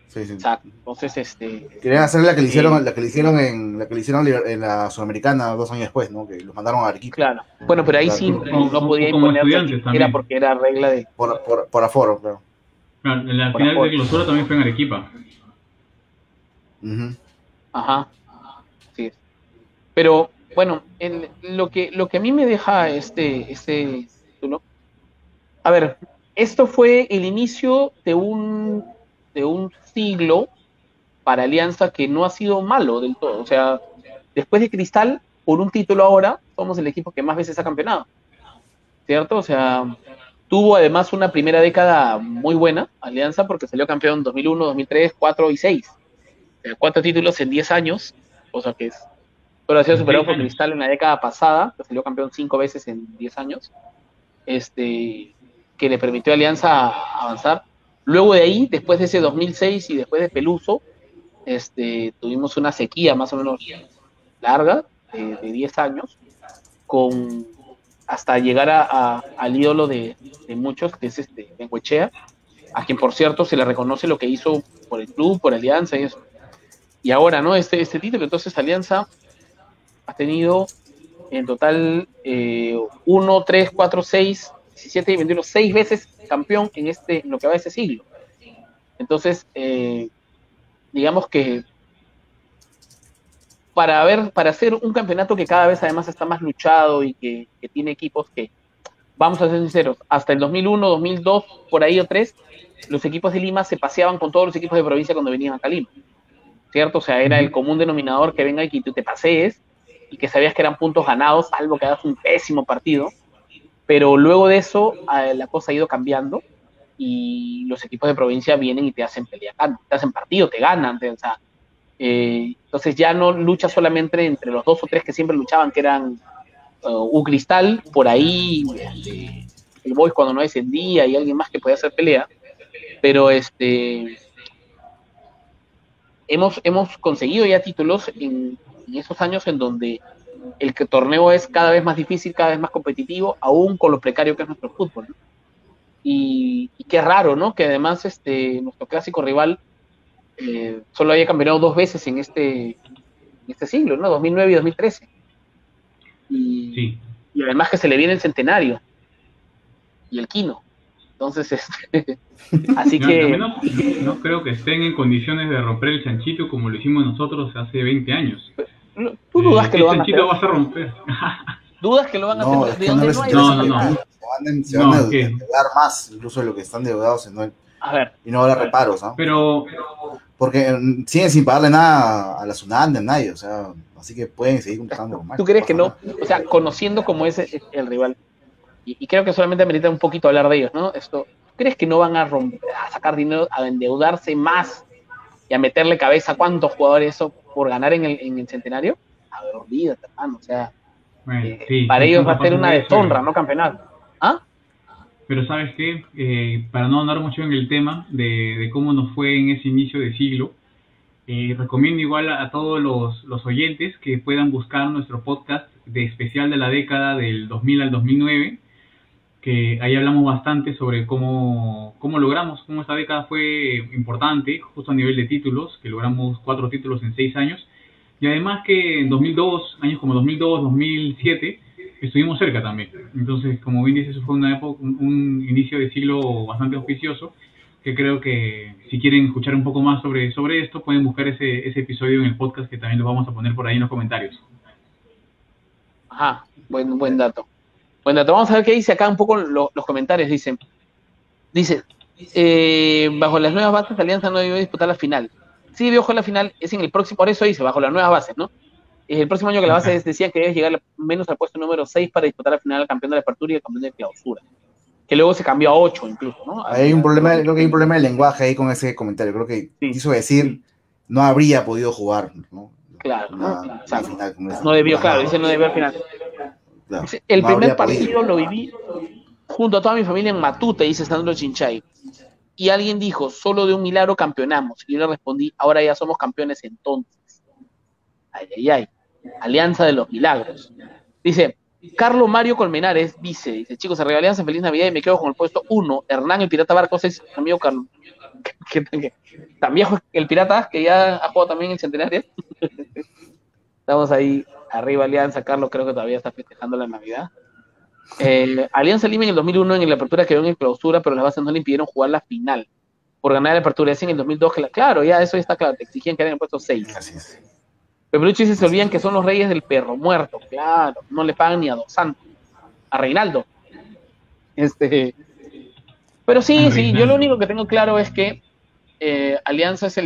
Sí. Exacto. Entonces, querían hacer la que le hicieron en la Sudamericana 2 años después, ¿no? Que los mandaron a Arequipa. Claro. Bueno, pero ahí sí no podía imponer era porque era regla de... Por aforo, claro. Claro, la final aforo. De clausura también fue en Arequipa. Uh-huh. Ajá. Sí. Pero, bueno, lo que a mí me deja este título... A ver, esto fue el inicio de un siglo para Alianza que no ha sido malo del todo, o sea, después de Cristal, por un título ahora, somos el equipo que más veces ha campeonado, ¿cierto? O sea, tuvo además una primera década muy buena, Alianza, porque salió campeón 2001, 2003, 2004 y 2006, 4 títulos en 10 años, o sea que es, pero ha sido superado por Cristal en la década pasada, que salió campeón 5 veces en 10 años, que le permitió a Alianza avanzar. Luego de ahí, después de ese 2006 y después de Peluso, tuvimos una sequía más o menos larga, de 10 años, hasta llegar al ídolo de muchos, que es Bengoechea, a quien por cierto se le reconoce lo que hizo por el club, por Alianza y eso. Y ahora, ¿no? Este título, entonces Alianza ha tenido en total 1, 3, 4, 6... 17 y 21, 6 veces campeón en lo que va de este siglo. Entonces, digamos que para hacer un campeonato que cada vez además está más luchado y que tiene equipos que, vamos a ser sinceros, hasta el 2001, 2002, por ahí o 3, los equipos de Lima se paseaban con todos los equipos de provincia cuando venían acá a Lima, ¿cierto? O sea, era el común denominador que venga y que tú te pasees y que sabías que eran puntos ganados, salvo que hagas un pésimo partido. Pero luego de eso, la cosa ha ido cambiando y los equipos de provincia vienen y te hacen pelea, te hacen partido, te ganan. Entonces ya no lucha solamente entre los 2 o 3 que siempre luchaban, que eran un Cristal, por ahí, el Boys cuando no descendía y alguien más que podía hacer pelea. Pero hemos conseguido ya títulos en esos años en donde... el torneo es cada vez más difícil, cada vez más competitivo, aún con lo precario que es nuestro fútbol, ¿no? Y qué raro, ¿no? Que además nuestro clásico rival solo haya campeonado dos veces en este siglo, ¿no? 2009 y 2013. Y además que se le viene el centenario y el quino. Entonces, así que... No creo que estén en condiciones de romper el chanchito como lo hicimos nosotros hace 20 años. ¿Tú dudas que lo van a hacer? El chanchito vas a romper. ¿Dudas que lo van a hacer? No. Se van a endeudar más, incluso de lo que están endeudados. Y no habrá reparos, ¿no? Pero... porque siguen sin pagarle nada a la Sunanda, a nadie, o sea, así que pueden seguir comprando. ¿Tú crees que no? O sea, conociendo cómo es el rival, y creo que solamente amerita un poquito hablar de ellos, ¿no? Esto, ¿crees que no van a romper, a sacar dinero, a endeudarse más y a meterle cabeza a cuántos jugadores eso por ganar en el centenario? A ver, olvídate, hermano, o sea, para ellos va a ser una deshonra, ¿no? Campeonato. ¿Ah? Pero ¿sabes qué? Para no andar mucho en el tema de cómo nos fue en ese inicio de siglo, recomiendo igual a todos los oyentes que puedan buscar nuestro podcast de especial de la década del 2000 al 2009, que ahí hablamos bastante sobre cómo logramos, cómo esta década fue importante, justo a nivel de títulos, que logramos 4 títulos en 6 años, y además que en 2002, años como 2002, 2007... estuvimos cerca también. Entonces, como bien dices, eso fue una época, un inicio de siglo bastante auspicioso, que creo que si quieren escuchar un poco más sobre esto, pueden buscar ese episodio en el podcast, que también lo vamos a poner por ahí en los comentarios. Ajá, buen dato. Vamos a ver qué dice acá un poco los comentarios. Dice, bajo las nuevas bases, Alianza no debió disputar la final. Sí, debió jugar la final, es en el próximo, por eso dice, bajo las nuevas bases, ¿no? El próximo año que la base decía que debe llegar menos al puesto número 6 para disputar la final al campeón de la apertura y el campeón de clausura. Que luego se cambió a 8 incluso, ¿no? Creo que hay un problema de lenguaje ahí con ese comentario. Creo que quiso decir no habría podido jugar, ¿no? Claro, no debió, claro, dice no debió al final. Claro, el primer partido lo viví junto a toda mi familia en Matute, dice Sandro Chinchay. Y alguien dijo, solo de un milagro campeonamos. Y yo le respondí, ahora ya somos campeones entonces. Ay, ay, ay. Alianza de los Milagros. Dice, Carlos Mario Colmenares dice, chicos, arriba Alianza, feliz Navidad y me quedo con el puesto 1, Hernán el Pirata Barcos es amigo Carlos, también el Pirata, que ya ha jugado también en Centenario. Estamos ahí, arriba Alianza, Carlos creo que todavía está festejando la Navidad. Alianza Lima en el 2001 en la apertura quedó en el clausura, pero las bases no le impidieron jugar la final, por ganar la apertura, es en el 2002, que claro, ya eso ya está claro, te exigían quedar en el puesto 6. Así es. Pepelucho dice, se olvidan que son los reyes del perro muerto, claro, no le pagan ni a Don Santos, a Reinaldo. Pero sí, yo lo único que tengo claro es que Alianza es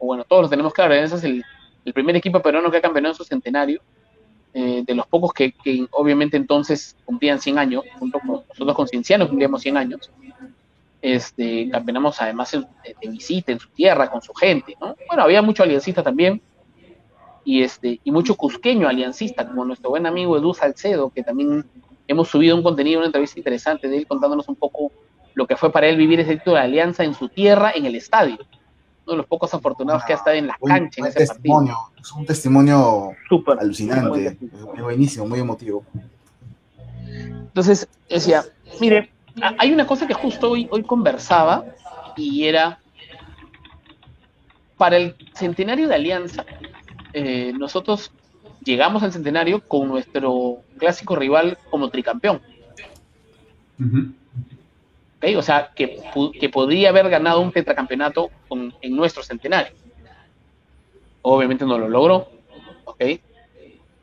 bueno, todos lo tenemos claro, Alianza es el primer equipo peruano que ha campeonado en su centenario, de los pocos que obviamente entonces cumplían 100 años, junto con nosotros con Cienciano cumplíamos 100 años. Campeonamos además de visita en su tierra, con su gente, ¿no? Bueno, había mucho aliancista también, y mucho cusqueño aliancista, como nuestro buen amigo Edu Salcedo, que también hemos subido un contenido, una entrevista interesante de él contándonos un poco lo que fue para él vivir ese título de Alianza en su tierra, en el estadio. Uno de los pocos afortunados que ha estado en las canchas en ese partido. Es un testimonio súper alucinante, muy buenísimo, muy emotivo. Entonces, decía, mire, hay una cosa que justo hoy conversaba, y era para el centenario de Alianza. Nosotros llegamos al centenario con nuestro clásico rival como tricampeón. Uh-huh. ¿Okay? O sea, que podría haber ganado un tetracampeonato en nuestro centenario. Obviamente no lo logró, ¿okay?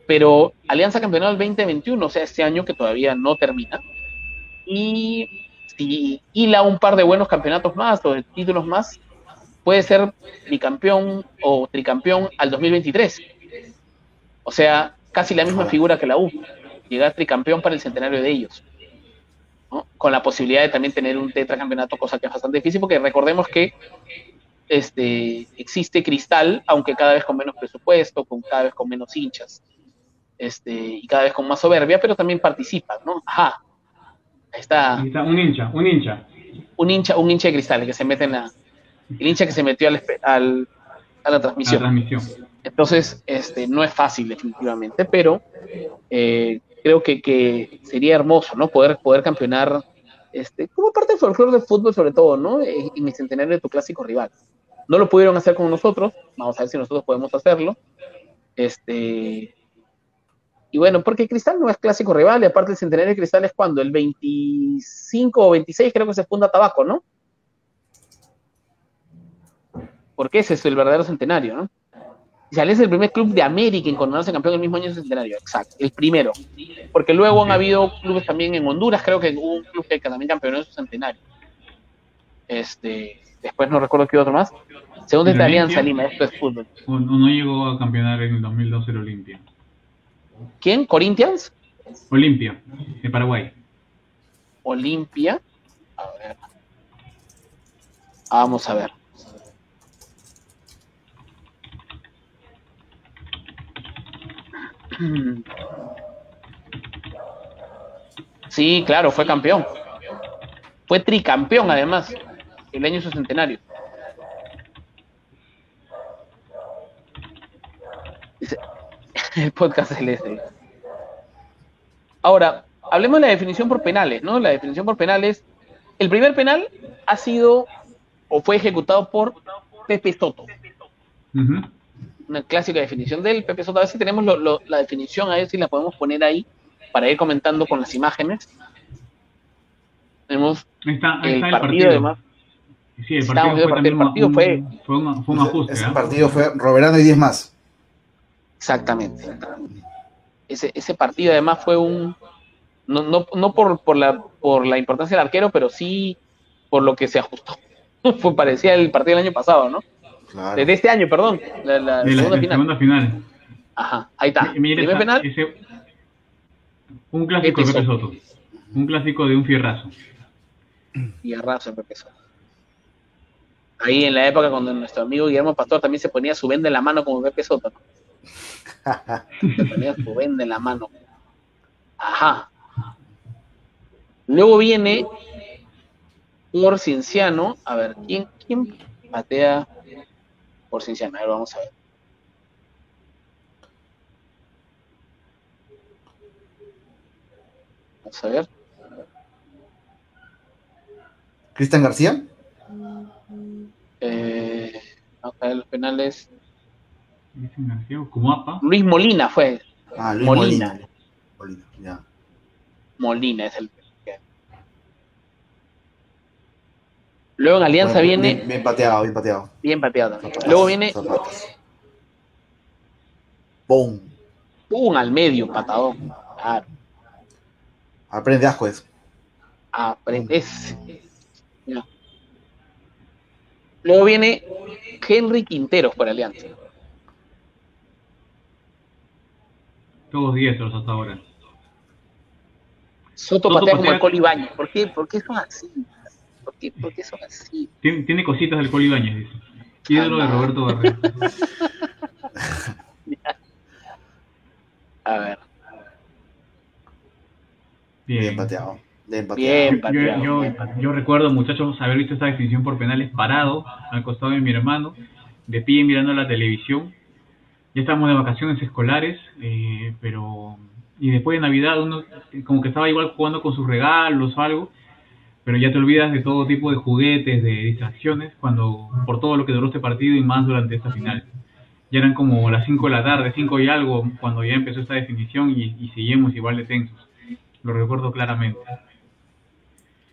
Pero Alianza campeonó el 2021, o sea, este año que todavía no termina, y hila un par de buenos campeonatos más o de títulos más, puede ser bicampeón o tricampeón al 2023. O sea, casi la misma figura que la U. Llegar tricampeón para el centenario de ellos, ¿no? Con la posibilidad de también tener un tetracampeonato, cosa que es bastante difícil, porque recordemos que existe Cristal, aunque cada vez con menos presupuesto, cada vez con menos hinchas, y cada vez con más soberbia, pero también participa, ¿no? Ajá. Ahí está. Ahí está un hincha de Cristal que se mete en la... el hincha que se metió a la transmisión. Entonces, no es fácil definitivamente, pero creo que sería hermoso, ¿no? Poder campeonar como parte del folclore del fútbol, sobre todo, ¿no? En el centenario de tu clásico rival. No lo pudieron hacer con nosotros, vamos a ver si nosotros podemos hacerlo. Y bueno, porque Cristal no es clásico rival, y aparte el centenario de Cristal es cuando, el 25 o 26 creo que se funda Tabaco, ¿no? Porque ese es el verdadero centenario, ¿no? O sea, es el primer club de América en coronarse campeón el mismo año de centenario, exacto, el primero. Porque luego han habido clubes también en Honduras, creo que hubo un club que también campeonó en su centenario. Después no recuerdo qué otro más. Segundo de Alianza Lima, esto es fútbol. No llegó a campeonar en el 2012 el Olimpia. ¿Quién? ¿Corinthians? Olimpia, de Paraguay. Olimpia. A ver. Vamos a ver. Sí, claro, fue campeón. Fue tricampeón, además, el año de su centenario. El podcast celeste. Ahora, hablemos de la definición por penales, ¿no? La definición por penales. El primer penal ha sido o fue ejecutado por Pepe Soto. Uh-huh. Una clásica definición del Pepe Soto. A ver si tenemos la definición, a ver si la podemos poner ahí para ir comentando con las imágenes. Tenemos ahí está el partido, además. Sí, el partido fue un ajuste. Ese partido fue Roverano y 10 más. Exactamente. Ese partido además fue un... No por la importancia del arquero, pero sí por lo que se ajustó. Fue parecía el partido del año pasado, ¿no? Claro. Desde este año, perdón. La segunda final. Ajá, ahí está. Primer penal. Un clásico de Pepe Soto. Un clásico de un fierrazo. Fierrazo de Pepe Soto. Ahí en la época cuando nuestro amigo Guillermo Pastor también se ponía su venda en la mano como Pepe Soto. Se ponía su venda en la mano. Ajá. Luego viene un Cienciano. A ver, ¿quién patea por Cienciano? A ver, vamos a ver. Vamos a ver. ¿Cristian García? Vamos a ver los penales. ¿Cristian García o Kumapa? Luis Molina fue. Ah, Luis Molina. Molina, ya. Molina es el... Luego en Alianza viene... Bien pateado. Bien pateado también. Zapatas, luego viene... ¡Pum! ¡Pum! Al medio, patadón. Claro. Aprende asco eso. Aprendes. No. Luego viene Henry Quinteros por Alianza. Todos diestros hasta ahora. Soto patea como el Colibaño. ¿Por qué son así? ¿Por qué son así? Tiene cositas del Coli Bañez, dice. Ídolo de Roberto Barreto. A ver. Bien pateado. Yo recuerdo, muchachos, haber visto esta definición por penales parado al costado de mi hermano, de pie mirando la televisión. Ya estábamos de vacaciones escolares, pero... Y después de Navidad uno como que estaba igual jugando con sus regalos o algo, pero ya te olvidas de todo tipo de juguetes, de distracciones, cuando por todo lo que duró este partido y más durante esta final. Ya eran como las 5 de la tarde, 5 y algo, cuando ya empezó esta definición y seguimos igual de tensos. Lo recuerdo claramente.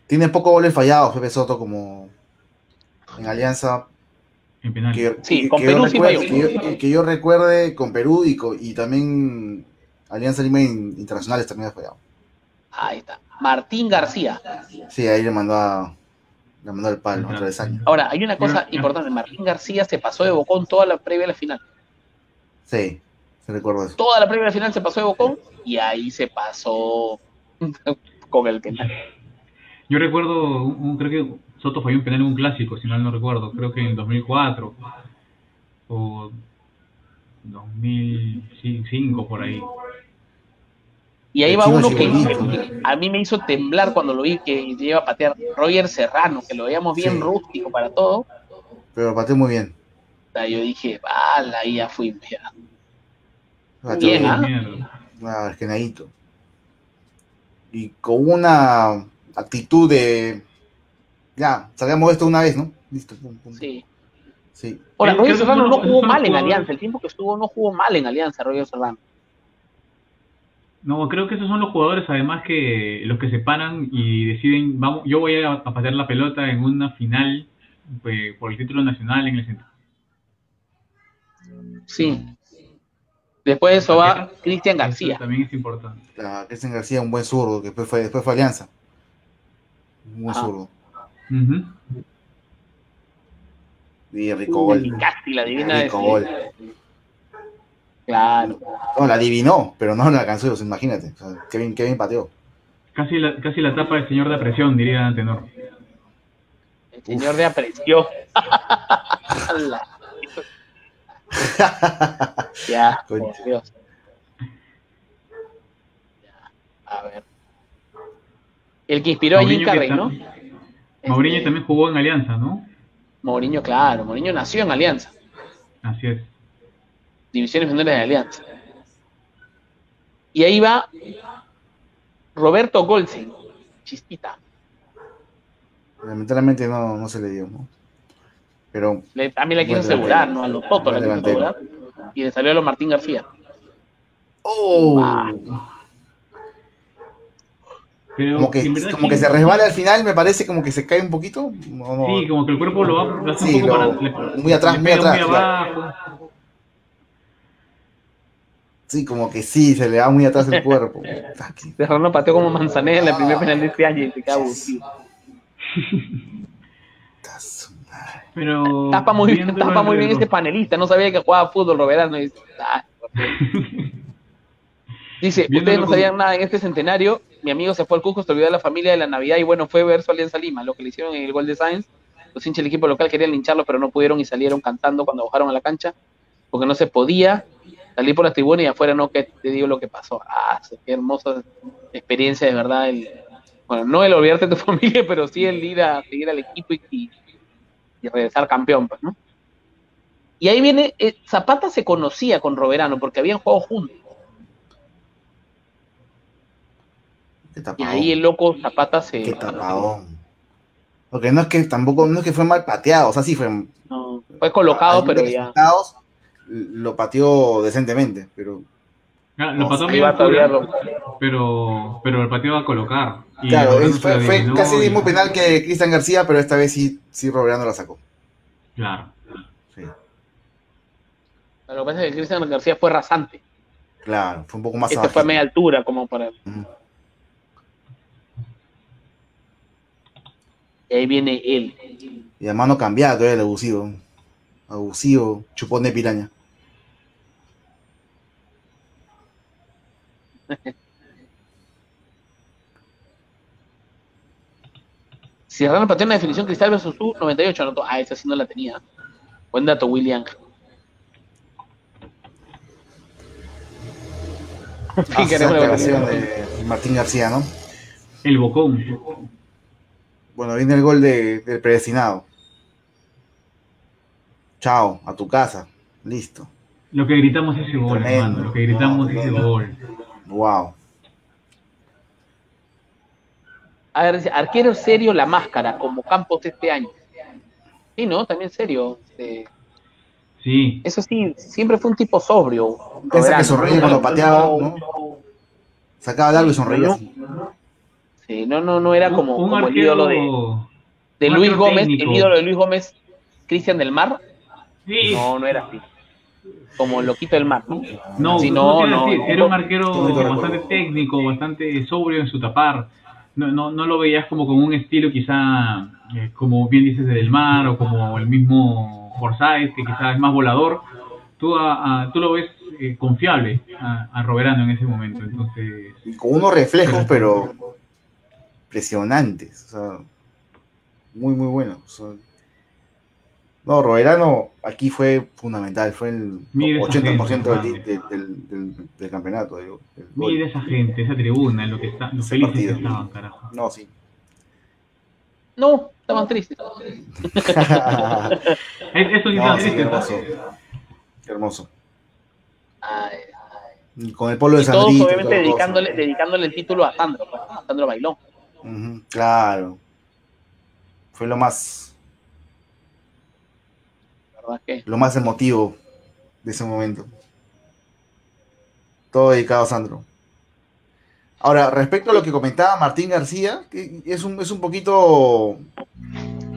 Tiene pocos goles fallados Pepe Soto, como en Alianza. En penal. Sí, con Perú sí falló. Que yo recuerde, con Perú y también Alianza Lima Internacionales también ha fallado. Ahí está. Martín García. Sí, ahí le mandó el palo, otra vez año. Ahora, hay una cosa importante. Martín García se pasó de bocón toda la previa a la final. Sí, se recuerda eso. Toda la previa a la final se pasó de bocón y ahí se pasó con el penal. Yo recuerdo, creo que Soto falló un penal en un clásico, si mal no recuerdo. Creo que en el 2004 o 2005, por ahí. Y ahí va uno que a mí me hizo temblar cuando lo vi, que lleva a patear Roger Serrano, que lo veíamos bien rústico para todo. Pero pateó muy bien. Yo dije, ¡hala! Ahí ya fui. Bien, ¿ah? Esquenadito. Y con una actitud de... Ya, salgamos esto una vez, ¿no? Listo. Sí. Sí. Ahora, Roger Serrano no jugó mal en Alianza. El tiempo que estuvo no jugó mal en Alianza, Roger Serrano. No, creo que esos son los jugadores, además, que los que se paran y deciden, vamos, yo voy a patear la pelota en una final por el título nacional en el centro. Sí. Después de eso va Cristian García. También es importante. Cristian García, un buen zurdo, que después fue Alianza. Un buen zurdo. Y rico gol. Casi la divina de gol. Claro. No, la adivinó, pero no la alcanzó, o sea, imagínate. O sea, Kevin pateó. Casi la tapa del señor de apresión, diría Antenor. El señor de apreció. Ya, por Dios. Ya, a ver. El que inspiró a Jim Carrey, ¿no? Mourinho también jugó en Alianza, ¿no? Mourinho, claro. Mourinho nació en Alianza. Así es. Divisiones menores de Alianza. Y ahí va Roberto Golsen, Chispita. Lamentablemente no se le dio, ¿no? Pero también la quieren asegurar, ¿no? A los Soto la quieren asegurar. Y le salió a los Martín García. ¡Oh! Pero como que se resbala al final, me parece, como que se cae un poquito. No. Sí, como que el cuerpo lo va a sí, muy atrás. Muy abajo. Claro. Sí, como que sí, se le va muy atrás el cuerpo. Serrano pateó como Manzanés en la primera penal de este año y se cago. Pero tapa muy bien este panelista, no sabía que jugaba fútbol, Roverano. Dice, ustedes no sabían nada en este centenario, mi amigo se fue al Cusco, se olvidó de la familia de la Navidad y bueno, fue ver su Alianza Lima, lo que le hicieron en el gol de Sainz. Los hinchas del equipo local querían lincharlo, pero no pudieron y salieron cantando cuando bajaron a la cancha, porque no se podía salir por la tribuna y afuera no, que te digo lo que pasó. Ah, qué hermosa experiencia, de verdad. Bueno, no el olvidarte de tu familia, pero sí el ir a seguir al equipo y regresar campeón, pues, ¿no? Y ahí viene, Zapata se conocía con Roverano porque habían jugado juntos. Y ahí el loco Zapata se... Qué tapadón. Porque no es que fue mal pateado, o sea, sí fue... No, fue colocado, pero ya... Lo pateó decentemente, pero... Lo pateó bien, pero el pateo va a colocar. Y claro, fue casi el mismo penal que Cristian García, pero esta vez sí Roverano la sacó. Claro. Sí. Lo que pasa es que Cristian García fue rasante. Claro, fue un poco más alto. Fue a media altura, como para... Y ahí viene él. Y a mano cambiada todavía el abusivo. Abusivo, chupón de piraña. Serrano pateó una definición Cristal versus su 98 anotó. Ah, esa sí no la tenía. Buen dato, William. Esa declaración de Martín García, ¿no? El bocón. Bueno, viene el gol del predestinado. Chao, a tu casa. Listo. Lo que gritamos es ese gol, hermano. Lo que gritamos es ese gol. Wow. A ver, arquero serio, la máscara, como Campos este año. Sí, ¿no? También serio. Sí. Eso sí, siempre fue un tipo sobrio. Piensa que sonreía cuando pateaba, ¿no? Sacaba de algo y sonreía así. Sí, no era como arquero, el ídolo de Luis Gómez, técnico. El ídolo de Luis Gómez, Cristian del Mar. Sí. No era así. Como el loquito del mar, ¿no? No, era un arquero bastante técnico, bastante sobrio en su tapar. No lo veías como con un estilo quizá, como bien dices, del mar, o como el mismo Forsyth, que quizá es más volador. Tú lo ves confiable a Roverano en ese momento. Entonces, con unos reflejos, pero impresionantes. O sea, muy, muy buenos. O sea, no, Roverano aquí fue fundamental, fue el 80% del campeonato. Digo, mira esa gente, esa tribuna, lo que está, los felices que estaban, carajo. No, sí. No, estaban tristes. Eso sí, no, sí, triste, hermoso. Qué hermoso. Con el polo de Sandrito. Todos obviamente dedicándole el título a Sandro Bailón. Claro. Fue lo más... ¿La verdad que? Lo más emotivo de ese momento. Todo dedicado a Sandro. Ahora, respecto a lo que comentaba Martín García, que es un poquito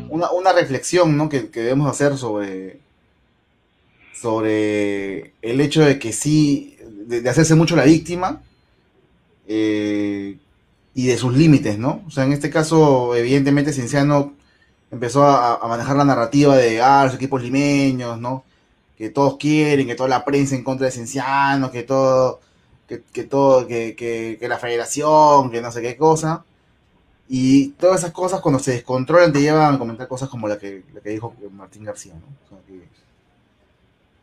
una reflexión, ¿no?, que debemos hacer sobre el hecho de que sí, de hacerse mucho la víctima y de sus límites, ¿no? O sea, en este caso, evidentemente, Cienciano empezó a manejar la narrativa de los equipos limeños, ¿no?, que todos quieren, que toda la prensa en contra de Cienciano, que la federación, que no sé qué cosa, y todas esas cosas cuando se descontrolan te llevan a comentar cosas como la que dijo Martín García, ¿no? O sea,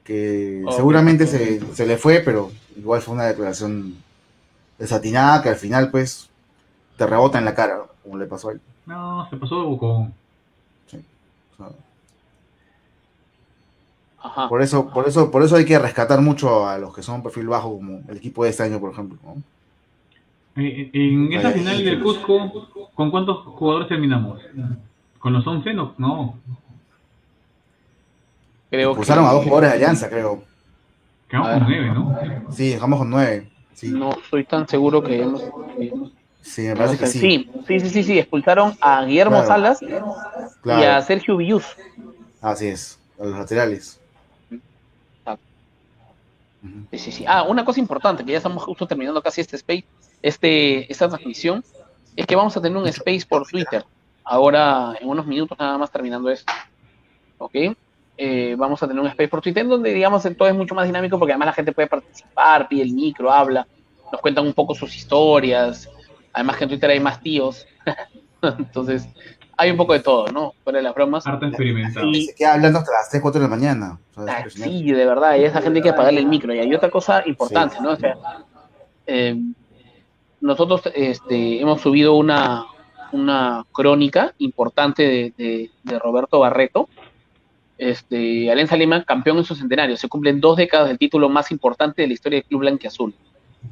que seguramente se le fue, pero igual fue una declaración desatinada que al final pues te rebota en la cara, ¿no?, como le pasó a él. No, se pasó de bocón. Sí, o sea, ajá. Por eso hay que rescatar mucho a los que son perfil bajo, como el equipo de este año, por ejemplo, ¿no? En esa final del Cusco, ¿con cuántos jugadores terminamos? ¿Con los 11? No. Expulsaron a dos jugadores de Alianza, creo. Quedamos con 9, ¿no? Sí, dejamos con 9. Sí. No estoy tan seguro que hayamos... Sí, me parece que sí. Sí, expulsaron a Guillermo Salas y a Sergio Villus. Así es, a los laterales. Sí. Una cosa importante, que ya estamos justo terminando casi este space, esta transmisión, es que vamos a tener un space por Twitter, ahora en unos minutos nada más terminando esto, ¿ok? Vamos a tener un space por Twitter donde, digamos, todo es mucho más dinámico porque además la gente puede participar, pide el micro, habla, nos cuentan un poco sus historias, además que en Twitter hay más tíos, entonces hay un poco de todo, ¿no? Fuera de las bromas. Harta experimental. Y se queda hablando hasta las 3, 4 de la mañana. O sea, sí, de verdad, y a esa gente hay que apagarle el micro. Y hay otra cosa importante, sí, ¿no? O sea, nosotros hemos subido una crónica importante de Roberto Barreto. Alianza Lima, campeón en su centenario. Se cumplen 2 décadas del título más importante de la historia del club blanquiazul.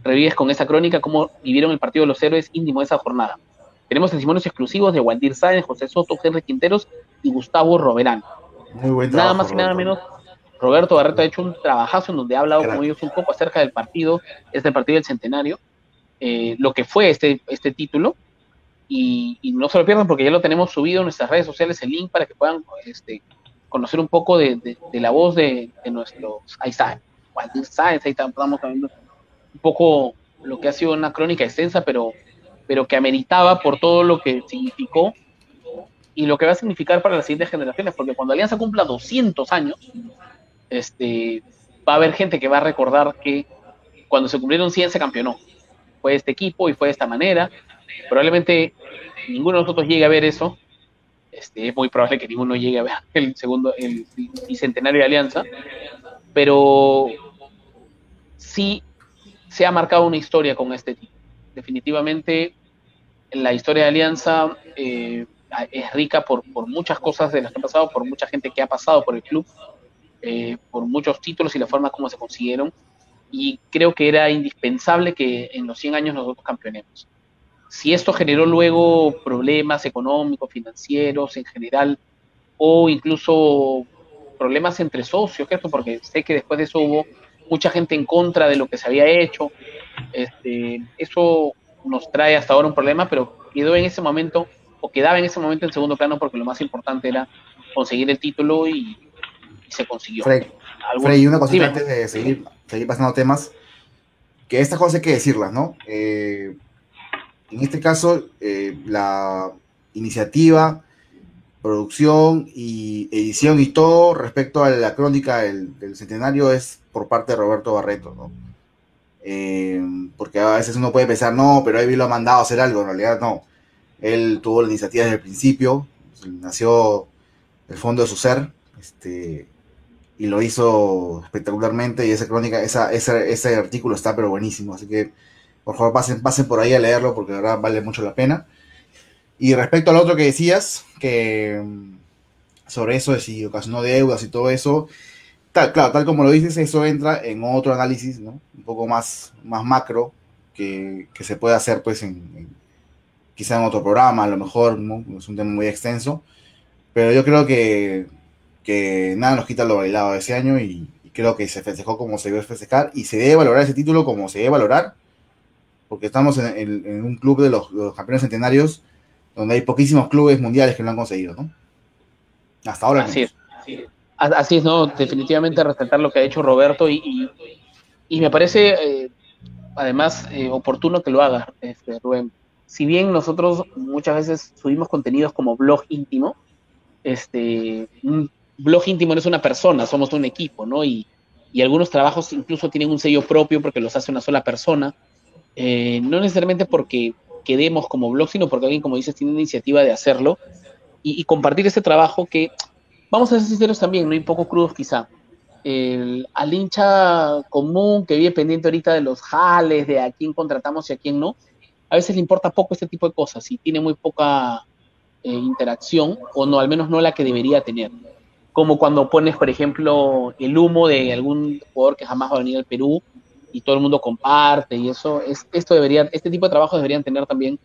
Revives con esa crónica cómo vivieron el partido de los héroes íntimo de esa jornada. Tenemos testimonios exclusivos de Waldir Churlis, José Soto, Henry Quinteros y Gustavo Roverano. Muy buen trabajo, nada más y nada menos, Roberto Barreto ha hecho un trabajazo en donde ha hablado con ellos un poco acerca del partido, del centenario, lo que fue este título, y no se lo pierdan porque ya lo tenemos subido en nuestras redes sociales, el link para que puedan conocer un poco de la voz de nuestro... Ahí está, Waldir Churlis, ahí estamos viendo un poco lo que ha sido una crónica extensa, pero que ameritaba por todo lo que significó y lo que va a significar para las siguientes generaciones, porque cuando Alianza cumpla 200 años, va a haber gente que va a recordar que cuando se cumplieron 100 se campeonó. Fue este equipo y fue de esta manera. Probablemente ninguno de nosotros llegue a ver eso. Es muy probable que ninguno llegue a ver el bicentenario de Alianza, pero sí se ha marcado una historia con este equipo. Definitivamente la historia de Alianza es rica por muchas cosas de las que han pasado, por mucha gente que ha pasado por el club, por muchos títulos y la forma como se consiguieron, y creo que era indispensable que en los 100 años nosotros campeonemos. Si esto generó luego problemas económicos, financieros en general, o incluso problemas entre socios, ¿cierto? Porque sé que después de eso hubo mucha gente en contra de lo que se había hecho, eso nos trae hasta ahora un problema, pero quedaba en ese momento en segundo plano porque lo más importante era conseguir el título y se consiguió. Frey, una cosita antes de seguir pasando temas, que estas cosas hay que decirlas, ¿no? En este caso, la iniciativa, producción y edición y todo respecto a la crónica del centenario es por parte de Roberto Barreto, ¿no? Porque a veces uno puede pensar, no, pero él lo ha mandado a hacer algo. En realidad no, él tuvo la iniciativa desde el principio, nació del fondo de su ser, y lo hizo espectacularmente, y esa crónica, ese artículo está pero buenísimo, así que por favor pasen por ahí a leerlo porque de verdad vale mucho la pena. Y respecto al otro que decías, que sobre eso de si ocasionó deudas y todo eso, tal como lo dices, eso entra en otro análisis, ¿no?, un poco más macro que se puede hacer pues quizá en otro programa, a lo mejor, ¿no? Es un tema muy extenso, pero yo creo que nada nos quita lo bailado de ese año y creo que se festejó como se debe festejar y se debe valorar ese título como se debe valorar, porque estamos en un club de los campeones centenarios donde hay poquísimos clubes mundiales que lo han conseguido, ¿no? Hasta ahora. Así es. Así es, ¿no? Definitivamente resaltar lo que ha hecho Roberto y me parece, además, oportuno que lo haga, Rubén. Si bien nosotros muchas veces subimos contenidos como Blog Íntimo, un Blog Íntimo no es una persona, somos un equipo, ¿no? Y algunos trabajos incluso tienen un sello propio porque los hace una sola persona, no necesariamente porque quedemos como blog, sino porque alguien, como dices, tiene iniciativa de hacerlo y compartir ese trabajo que... Vamos a ser sinceros también, ¿no? Y poco crudos quizá. Al hincha común que vive pendiente ahorita de los jales, de a quién contratamos y a quién no, a veces le importa poco este tipo de cosas y tiene muy poca interacción, o no, al menos no la que debería tener. Como cuando pones, por ejemplo, el humo de algún jugador que jamás va a venir al Perú y todo el mundo comparte y eso. Este tipo de trabajos deberían tener también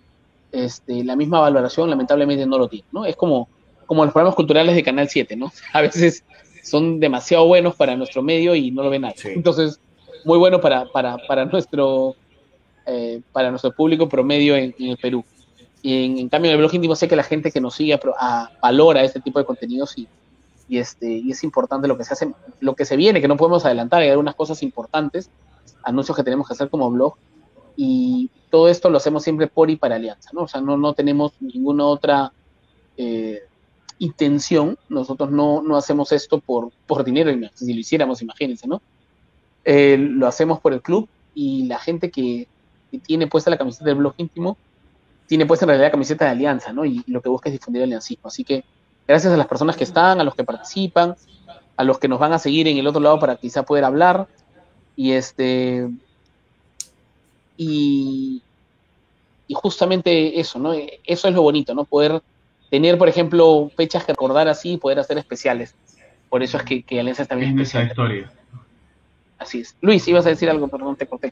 la misma valoración, lamentablemente no lo tienen, ¿no? Es como los programas culturales de Canal 7, ¿no? A veces son demasiado buenos para nuestro medio y no lo ven nadie. Sí. Entonces, muy bueno para nuestro público promedio en el Perú. Y en cambio, en el Blog Íntimo sé que la gente que nos sigue valora este tipo de contenidos y es importante lo que se hace, lo que se viene, que no podemos adelantar. Hay algunas cosas importantes, anuncios que tenemos que hacer como blog, y todo esto lo hacemos siempre por y para Alianza, ¿no? O sea, no tenemos ninguna otra... intención, nosotros no hacemos esto por dinero, si lo hiciéramos, imagínense, ¿no? Lo hacemos por el club y la gente que tiene puesta la camiseta del Blog Íntimo, tiene puesta en realidad la camiseta de Alianza, ¿no? Y lo que busca es difundir el aliancismo. Así que gracias a las personas que están, a los que participan, a los que nos van a seguir en el otro lado para quizá poder hablar y justamente eso, ¿no? Eso es lo bonito, ¿no? Poder tener, por ejemplo, fechas que recordar así y poder hacer especiales. Por eso es que Alianza está bien en especial. Esa historia. Así es. Luis, ibas a decir algo, perdón, te corté.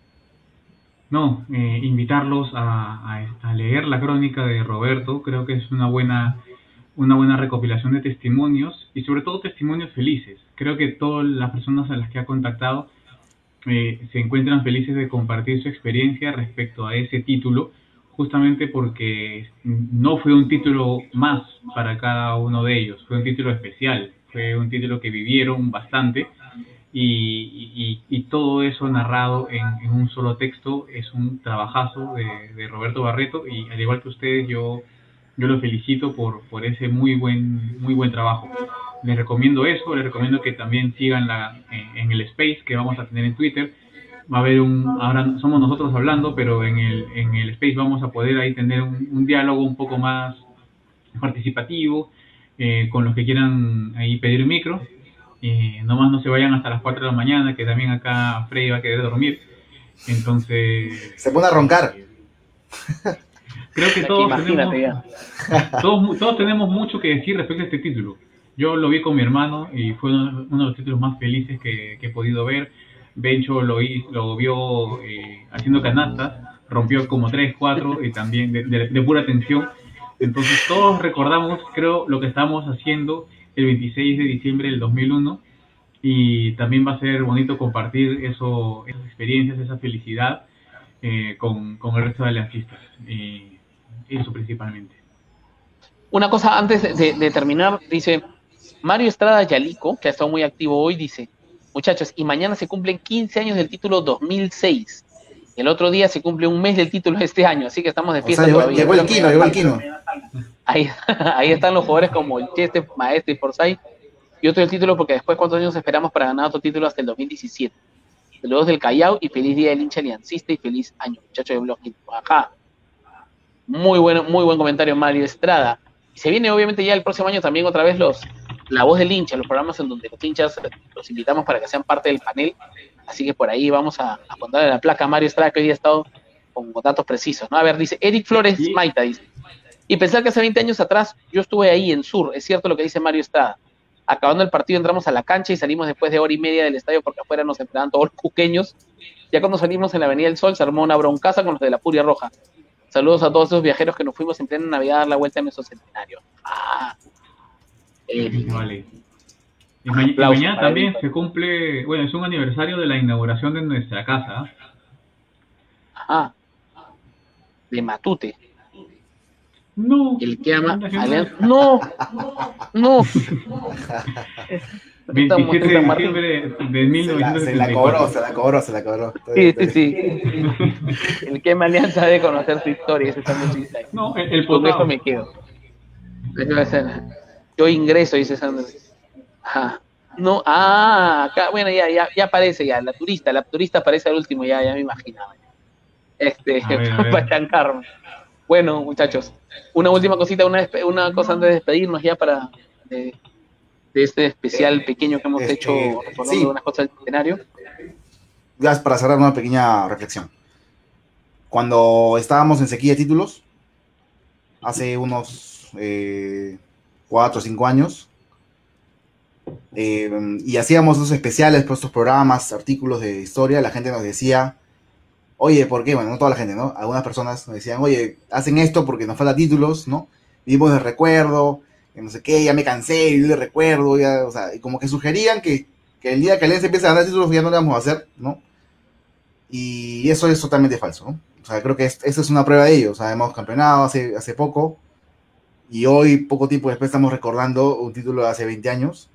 No, invitarlos a leer la crónica de Roberto. Creo que es una buena recopilación de testimonios y sobre todo testimonios felices. Creo que todas las personas a las que ha contactado se encuentran felices de compartir su experiencia respecto a ese título, justamente porque no fue un título más para cada uno de ellos, fue un título especial, fue un título que vivieron bastante y todo eso narrado en un solo texto es un trabajazo de Roberto Barreto y al igual que ustedes yo lo felicito por ese muy buen trabajo. Les recomiendo eso, les recomiendo que también sigan en el space que vamos a tener en Twitter. Va a haber ahora somos nosotros hablando, pero en el space vamos a poder ahí tener un diálogo un poco más participativo, con los que quieran ahí pedir micro, nomás no se vayan hasta las 4 de la mañana, que también acá Freddy va a querer dormir, entonces... Se pone a roncar. Creo que todos tenemos mucho que decir respecto a este título. Yo lo vi con mi hermano y fue uno de los títulos más felices que he podido ver. Bencho lo vio haciendo canastas, rompió como 3, 4 y también de pura tensión. Entonces todos recordamos, creo, lo que estábamos haciendo el 26 de diciembre del 2001 y también va a ser bonito compartir esas experiencias, esa felicidad con el resto de aliancistas, eso principalmente. Una cosa antes de terminar, dice Mario Estrada Yalico, que ha estado muy activo hoy, dice: muchachos, y mañana se cumplen 15 años del título 2006. El otro día se cumple un mes del título de este año, así que estamos de fiesta, o sea, todavía. Llegó el Quino, Ahí están los jugadores como el Cheste, Maestro y Forsyth. Y otro del título, porque después cuántos años esperamos para ganar otro título hasta el 2017. Saludos del Callao y feliz día del hincha aliancista y feliz año, muchachos de Blog Íntimo. Ajá. Muy buen comentario, Mario Estrada. Y se viene obviamente ya el próximo año también otra vez La Voz del Hincha, los programas en donde los hinchas los invitamos para que sean parte del panel, así que por ahí vamos a contarle la placa a Mario Estrada, que hoy ha estado con datos precisos, ¿no? A ver, dice Eric Flores Maita, dice: y pensar que hace 20 años atrás yo estuve ahí en Sur, es cierto lo que dice Mario Estrada, acabando el partido entramos a la cancha y salimos después de hora y media del estadio porque afuera nos esperaban todos los cuqueños, ya cuando salimos en la Avenida del Sol se armó una broncaza con los de la Furia Roja. Saludos a todos esos viajeros que nos fuimos en plena Navidad a dar la vuelta en Mesocentenario. ¡Ah! Vale. Y mañana también se cumple, bueno, es un aniversario de la inauguración de nuestra casa. Ajá. De Matute. No. El que ama Alianza. No, no. 27 de diciembre de 1974. Se la cobró. Sí. El que ama Alianza debe conocer su historia. Ese está muy chiste. No, el poderoso me quedo. Yo ingreso, dice Sandra. Ajá. No, acá, bueno, ya aparece ya, la turista aparece al último, ya me imaginaba. Para chancarme. Bueno, muchachos, una última cosita, una cosa antes de despedirnos ya para de este especial pequeño que hemos hecho recordando unas cosas del centenario. Gracias, para cerrar una pequeña reflexión. Cuando estábamos en sequía de títulos, hace unos 4 o 5 años, y hacíamos esos especiales, estos programas, artículos de historia, la gente nos decía, oye, ¿por qué? Bueno, no toda la gente, ¿no? Algunas personas nos decían, oye, hacen esto porque nos faltan títulos, ¿no? Vivimos de recuerdo, no sé qué, ya me cansé, viví de recuerdo, ya, o sea, y como que sugerían que el día que Alianza empiece a dar títulos ya no lo vamos a hacer, ¿no? Y eso es totalmente falso, ¿no? O sea, creo que esta es una prueba de ello, o sea, hemos campeonado hace poco, y hoy, poco tiempo después, estamos recordando un título de hace 20 años,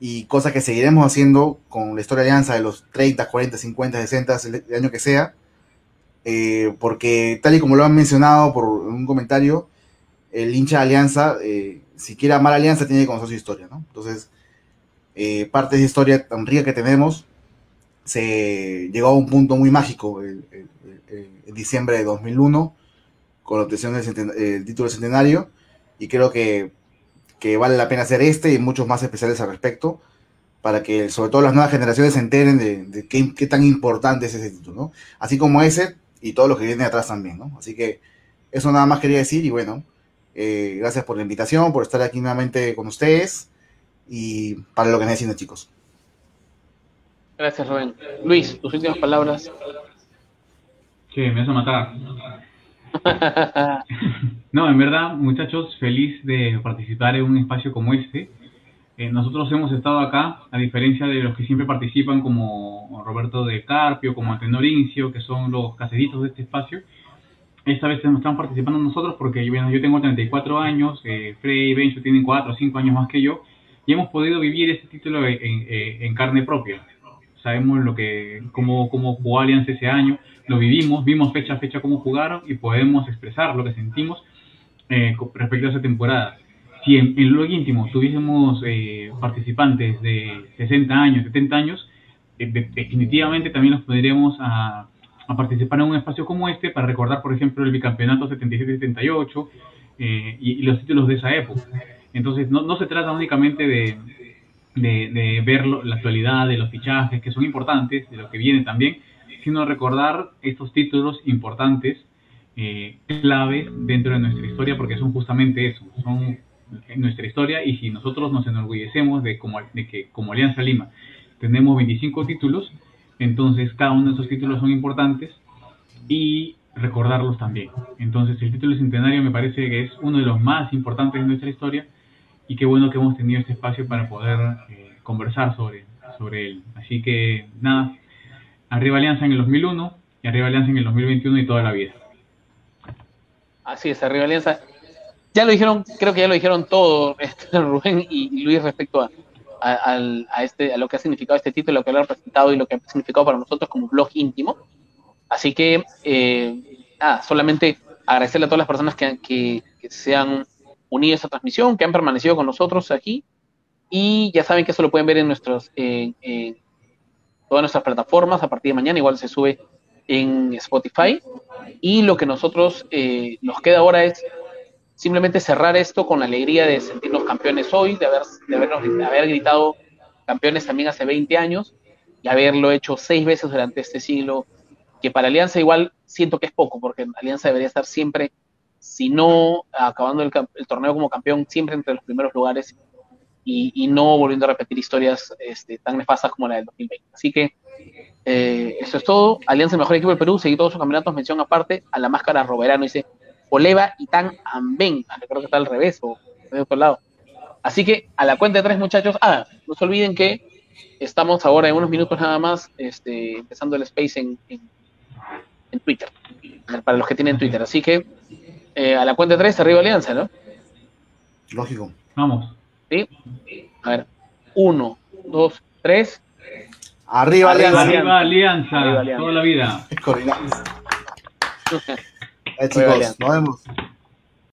y cosa que seguiremos haciendo con la historia de Alianza de los 30, 40, 50, 60, el año que sea, porque tal y como lo han mencionado por un comentario, el hincha de Alianza, si quiere amar a Alianza, tiene que conocer su historia, ¿no? Entonces, parte de esa historia tan rica que tenemos, se llegó a un punto muy mágico en diciembre de 2001, con la obtención del título del centenario, y creo que vale la pena hacer y muchos más especiales al respecto, para que sobre todo las nuevas generaciones se enteren de qué tan importante es ese título, ¿no? Así como ese, y todos los que vienen atrás también, ¿no? Así que eso nada más quería decir, y bueno, gracias por la invitación, por estar aquí nuevamente con ustedes, y para lo que necesiten, chicos. Gracias, Rubén. Luis, tus últimas palabras. Sí, me vas a matar. No, en verdad, muchachos, feliz de participar en un espacio como este. Nosotros hemos estado acá, a diferencia de los que siempre participan, como Roberto de Carpio, como Antenor Incio, que son los caseritos de este espacio. Esta vez estamos participando nosotros porque bueno, yo tengo 34 años, Freddy y Bencho tienen 4 o 5 años más que yo, y hemos podido vivir este título en carne propia. Sabemos cómo jugó Alianza ese año, lo vivimos, vimos fecha a fecha cómo jugaron y podemos expresar lo que sentimos respecto a esa temporada. Si en Blog Íntimo tuviésemos participantes de 60 años, 70 años, definitivamente también los pondríamos a participar en un espacio como este para recordar, por ejemplo, el bicampeonato 77-78 y los títulos de esa época. Entonces, no se trata únicamente de ver la actualidad, de los fichajes que son importantes, de lo que viene también, sino recordar estos títulos importantes, claves dentro de nuestra historia, porque son justamente eso, son nuestra historia. Y si nosotros nos enorgullecemos de que como Alianza Lima tenemos 25 títulos, entonces cada uno de esos títulos son importantes y recordarlos también. Entonces el título centenario me parece que es uno de los más importantes de nuestra historia, y qué bueno que hemos tenido este espacio para poder conversar sobre él. Así que nada, arriba Alianza en el 2001 y arriba Alianza en el 2021 y toda la vida. Así es, arriba Alianza. Ya lo dijeron, creo que ya lo dijeron todo, Rubén y Luis, respecto a lo que ha significado este título, lo que lo ha representado y lo que ha significado para nosotros como Blog Íntimo. Así que, solamente agradecerle a todas las personas que se han unido a esta transmisión, que han permanecido con nosotros aquí, y ya saben que eso lo pueden ver en todas nuestras plataformas a partir de mañana. Igual se sube en Spotify, y lo que nosotros nos queda ahora es simplemente cerrar esto con la alegría de sentirnos campeones hoy, de haber gritado campeones también hace 20 años, y haberlo hecho 6 veces durante este siglo, que para Alianza igual siento que es poco, porque Alianza debería estar siempre, si no acabando el torneo como campeón, siempre entre los primeros lugares, y no volviendo a repetir historias tan nefastas como la del 2020. Así que Eso es todo. Alianza, mejor equipo del Perú, seguí todos sus campeonatos, mención aparte a la máscara Roverano, dice Oleva y Tan Amben, creo que está al revés o de otro lado. Así que a la cuenta de tres, muchachos, no se olviden que estamos ahora en unos minutos nada más empezando el space en Twitter, para los que tienen Twitter, así que a la cuenta de tres, arriba Alianza, ¿no? Lógico. Vamos. ¿Sí? A ver, 1, 2, 3. Arriba Alianza. Arriba Alianza. Toda la vida. Es coordinado. Chicos, nos vemos.